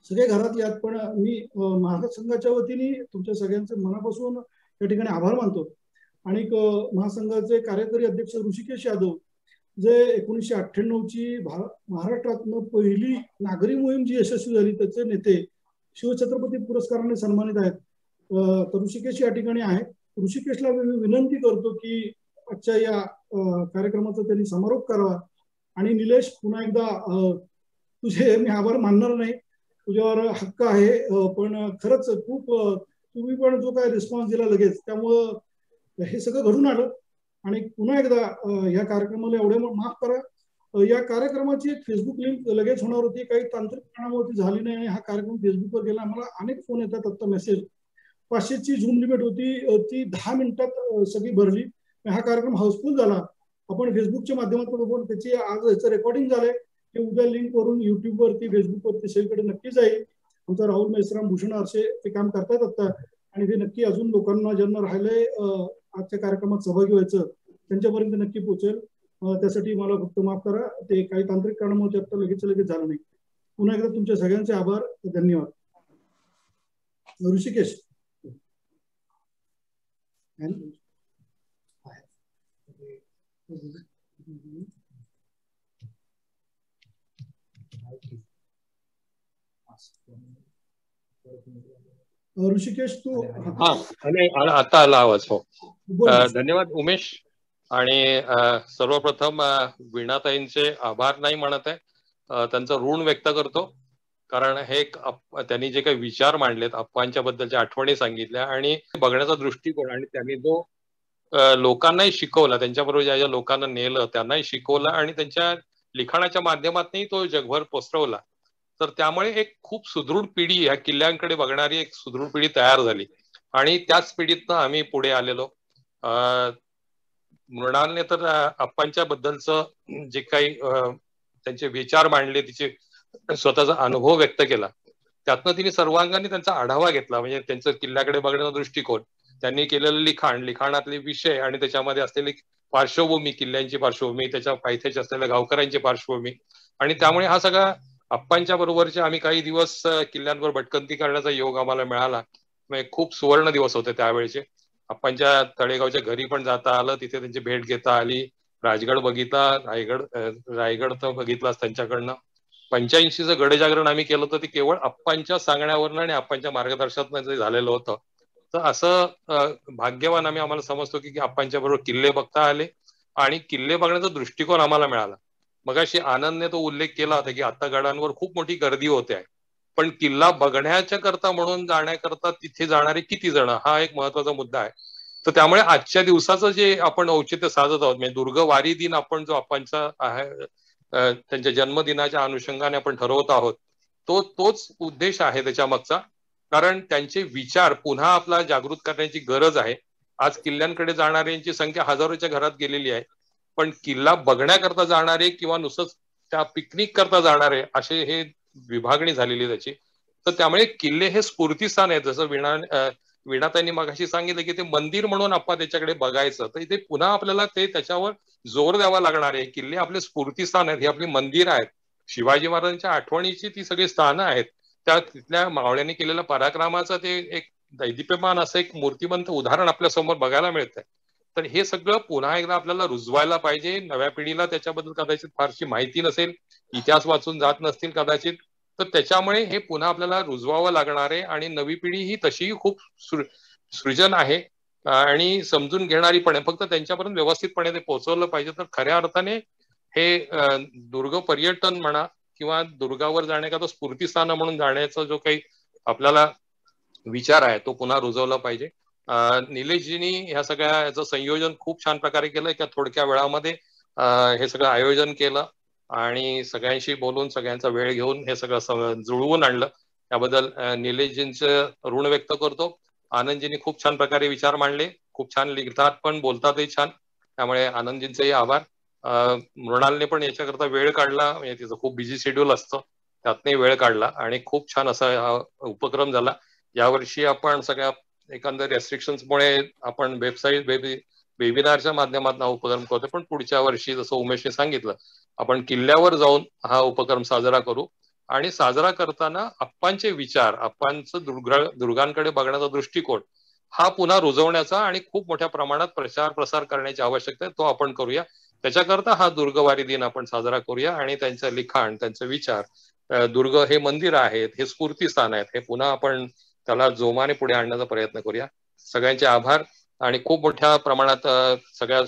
सगळे घरातले आहात पण मी महासंघाच्या वतीने तुमच्या सगळ्यांचे मनापासून या ठिकाणी आभार मानतो। आणि महासंघाचे कार्यकारी अध्यक्ष ऋषिकेश यादव जे 1998 ची महाराष्ट्रातून पहिली नागरी मोहीम जी यशस्वी झाली त्याचे नेते शिवछत्रपती पुरस्काराने सन्मानित आहेत। तर ऋषिकेश या ठिकाणी आहेत। ऋषिकेशला मी विनंती करतो की आजच्या या कार्यक्रमाचा त्यांनी समारोप करावा आणि निलेश पुन्हा एकदा तुझे मी आभार मानणार नाही तुझ्यावर हक्क आहे पण खरंच खूप तुम्ही पण जो काय रिस्पॉन्स दिला लगेच त्यामुळं हे सगळं घडून आलं आणि पुन्हा एकदा या कार्यक्रमाला एवढे माफ करा। या कार्यक्रमाची एक फेसबुक लिंक लगेच होणार होती काही तांत्रिक कारणामुळे झाली नाही आणि हा कार्यक्रम फेसबुकवर गेला। मला अनेक फोन येतात आत्ता मेसेज 500ची झूम लिमिट होती ती 10 मिनिटात सगळी भरली हा कार्यक्रम हाऊसफुल झाला। आपण फेसबुकच्या माध्यमातून आपण त्याची आज याचं रेकॉर्डिंग झालंय ते उद्या लिंकवरून युट्यूबवरती फेसबुकवरती सगळीकडे नक्की जाईल। आमचा राहुल मेश्राम भूषण आरसे ते काम करतात आत्ता आणि हे नक्की अजून लोकांना ज्यांना राहिलंय आजच्या कार्यक्रमात सहभागी व्हायचं त्यांच्यापर्यंत नक्की पोहोचेल त्यासाठी मला फक्त माफ करा ते काही तांत्रिक कारणामुळे आता लगेच झालं नाही। पुन्हा एकदा तुमच्या सगळ्यांचे आभार धन्यवाद। ऋषिकेश ऋषिकेश तू हा आता आला आवाज हो धन्यवाद उमेश आणि सर्वप्रथम वीणाताईंचे आभार नाही म्हणत आहे त्यांचं ऋण व्यक्त करतो कारण हे त्यांनी जे काही विचार मांडलेत अप्पांच्या बद्दलच्या आठवणी सांगितल्या आणि बघण्याचा दृष्टिकोन आणि त्यांनी जो लोकांनाही शिकवला त्यांच्याबरोबर ज्या ज्या लोकांना नेलं त्यांनाही शिकवलं आणि त्यांच्या लिखाणाच्या माध्यमातूनही तो जगभर पसरवला तर त्यामुळे एक खूप सुदृढ पिढी ह्या किल्ल्यांकडे बघणारी एक सुदृढ पिढी तयार झाली आणि त्याच पिढीतनं आम्ही पुढे आलेलो। मृणालने तर अप्पांच्या बद्दलचं जे काही त्यांचे विचार मांडले तिचे स्वतःचा अनुभव व्यक्त केला त्यातनं तिने सर्वांगाने त्यांचा आढावा घेतला, म्हणजे त्यांचं किल्ल्याकडे बघण्याचा दृष्टिकोन, त्यांनी केलेलं लिखाण, लिखाणातले विषय आणि त्याच्यामध्ये असलेली पार्श्वभूमी, किल्ल्यांची पार्श्वभूमी, त्याच्या पायथ्याची असलेल्या गावकऱ्यांची पार्श्वभूमी, आणि त्यामुळे हा सगळा अप्पांच्या बरोबरचे आम्ही काही दिवस किल्ल्यांवर भटकंती करण्याचा योग आम्हाला मिळाला. खूप सुवर्ण दिवस होते त्यावेळेचे. अप्पांच्या तळेगावच्या घरी पण जाता आलं, तिथे त्यांची भेट घेता आली, राजगड बघितला, रायगड तर बघितलाच त्यांच्याकडनं. 85चं गडजागरण आम्ही केलं होतं ते केवळ अप्पांच्या सांगण्यावरनं आणि अप्पांच्या मार्गदर्शनातून जे झालेलं होतं. तर असं भाग्यवान आम्ही आम्हाला समजतो की अप्पांच्या बरोबर किल्ले बघता आले आणि किल्ले बघण्याचा दृष्टिकोन आम्हाला मिळाला. मगाशी आनंदने तो उल्लेख केला होता की आता गडांवर खूप मोठी गर्दी होते आहे, पण किल्ला बघण्याच्या करता म्हणून जाण्याकरता तिथे जाणारे किती जण हा एक महत्वाचा मुद्दा आहे. तर त्यामुळे आजच्या दिवसाचं जे आपण औचित्य साधत आहोत, म्हणजे दुर्गवारी दिन आपण जो अप्पांचा त्यांच्या जन्मदिनाच्या अनुषंगाने आपण ठरवत आहोत, तोच उद्देश आहे त्याच्या मागचा. कारण त्यांचे विचार पुन्हा आपला जागृत करण्याची गरज आहे. आज किल्ल्यांकडे जाणाऱ्यांची संख्या हजारोच्या घरात गेलेली आहे, पण किल्ला बघण्याकरता जाणारे किंवा नुसतंच त्या पिकनिक करता जाणारे असे हे विभागणी झालेली त्याची. तर त्यामुळे किल्ले हे स्फूर्तीस्थान आहे. जसं वीणाताईंनी मगाशी सांगितलं की ते मंदिर म्हणून आपण त्याच्याकडे बघायचं, तर इथे पुन्हा आपल्याला ते त्याच्यावर जोर द्यावा लागणार आहे. किल्ले आपले स्फूर्तीस्थान आहेत, हे आपली मंदिर आहेत, शिवाजी महाराजांच्या आठवणीची ती सगळी स्थानं आहेत. त्या तिथल्या मावळ्यांनी केलेल्या पराक्रमाचं ते एक दैदिप्यमान असं एक मूर्तिमंत उदाहरण आपल्या समोर बघायला मिळत आहे. तर हे सगळं पुन्हा एकदा आपल्याला रुजवायला पाहिजे. नव्या पिढीला त्याच्याबद्दल कदाचित फारशी माहिती नसेल, इतिहास वाचून जात नसतील कदाचित, तर त्याच्यामुळे हे पुन्हा आपल्याला रुजवावं लागणार आहे. आणि नवी पिढी ही तशीही खूप सृजन आहे आणि समजून घेणारी पण आहे, फक्त त्यांच्यापर्यंत व्यवस्थितपणे ते पोहोचवलं पाहिजे. तर खऱ्या अर्थाने हे दुर्ग पर्यटन म्हणा किंवा दुर्गावर जाण्याकरता स्फूर्तीस्थान म्हणून जाण्याचा जो काही आपल्याला विचार आहे तो पुन्हा रुजवला पाहिजे. निलेशजींनी ह्या सगळ्या याचं संयोजन खूप छान प्रकारे केलं. एका थोडक्या वेळामध्ये हे सगळं आयोजन केलं आणि सगळ्यांशी बोलून सगळ्यांचा वेळ घेऊन हे सगळं जुळवून आणलं. त्याबद्दल निलेशजींचं ऋण व्यक्त करतो. आनंदजींनी खूप छान प्रकारे विचार मांडले, खूप छान लिहितात पण बोलतातही छान, त्यामुळे आनंदजींचेही आभार. मृणालने पण याच्याकरता वेळ काढला, म्हणजे तिचं खूप बिझी शेड्यूल असतं, त्यातनंही वेळ काढला आणि खूप छान असा उपक्रम झाला. यावर्षी आपण सगळ्या एकंदर रेस्ट्रिक्शन्समुळे आपण वेबसाईट वेबिनारच्या माध्यमातून हा उपक्रम करतो, पण पुढच्या वर्षी जसं उमेशने सांगितलं आपण किल्ल्यावर जाऊन हा उपक्रम साजरा करू. आणि साजरा करताना अप्पांचे विचार, अप्पांचं दुर्गांकडे बघण्याचा दृष्टिकोन हा पुन्हा रुजवण्याचा आणि खूप मोठ्या प्रमाणात प्रचार प्रसार करण्याची आवश्यकता आहे, तो आपण करूया. त्याच्याकरता हा दुर्गवारी दिन आपण साजरा करूया आणि त्यांचं लिखाण, त्यांचे विचार, दुर्ग हे मंदिर आहेत, हे स्फूर्तीस्थान आहेत, हे पुन्हा आपण त्याला जोमाने पुढे आणण्याचा प्रयत्न करूया. सगळ्यांचे आभार. आणि खूप मोठ्या प्रमाणात सगळ्या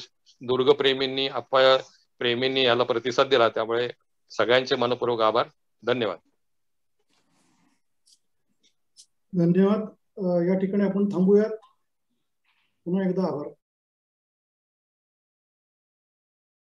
दुर्गप्रेमींनी, अप्पा प्रेमींनी याला प्रतिसाद दिला, त्यामुळे सगळ्यांचे मनपूर्वक आभार. धन्यवाद. धन्यवाद. या ठिकाणी आपण थांबूयात. पुन्हा एकदा आभार.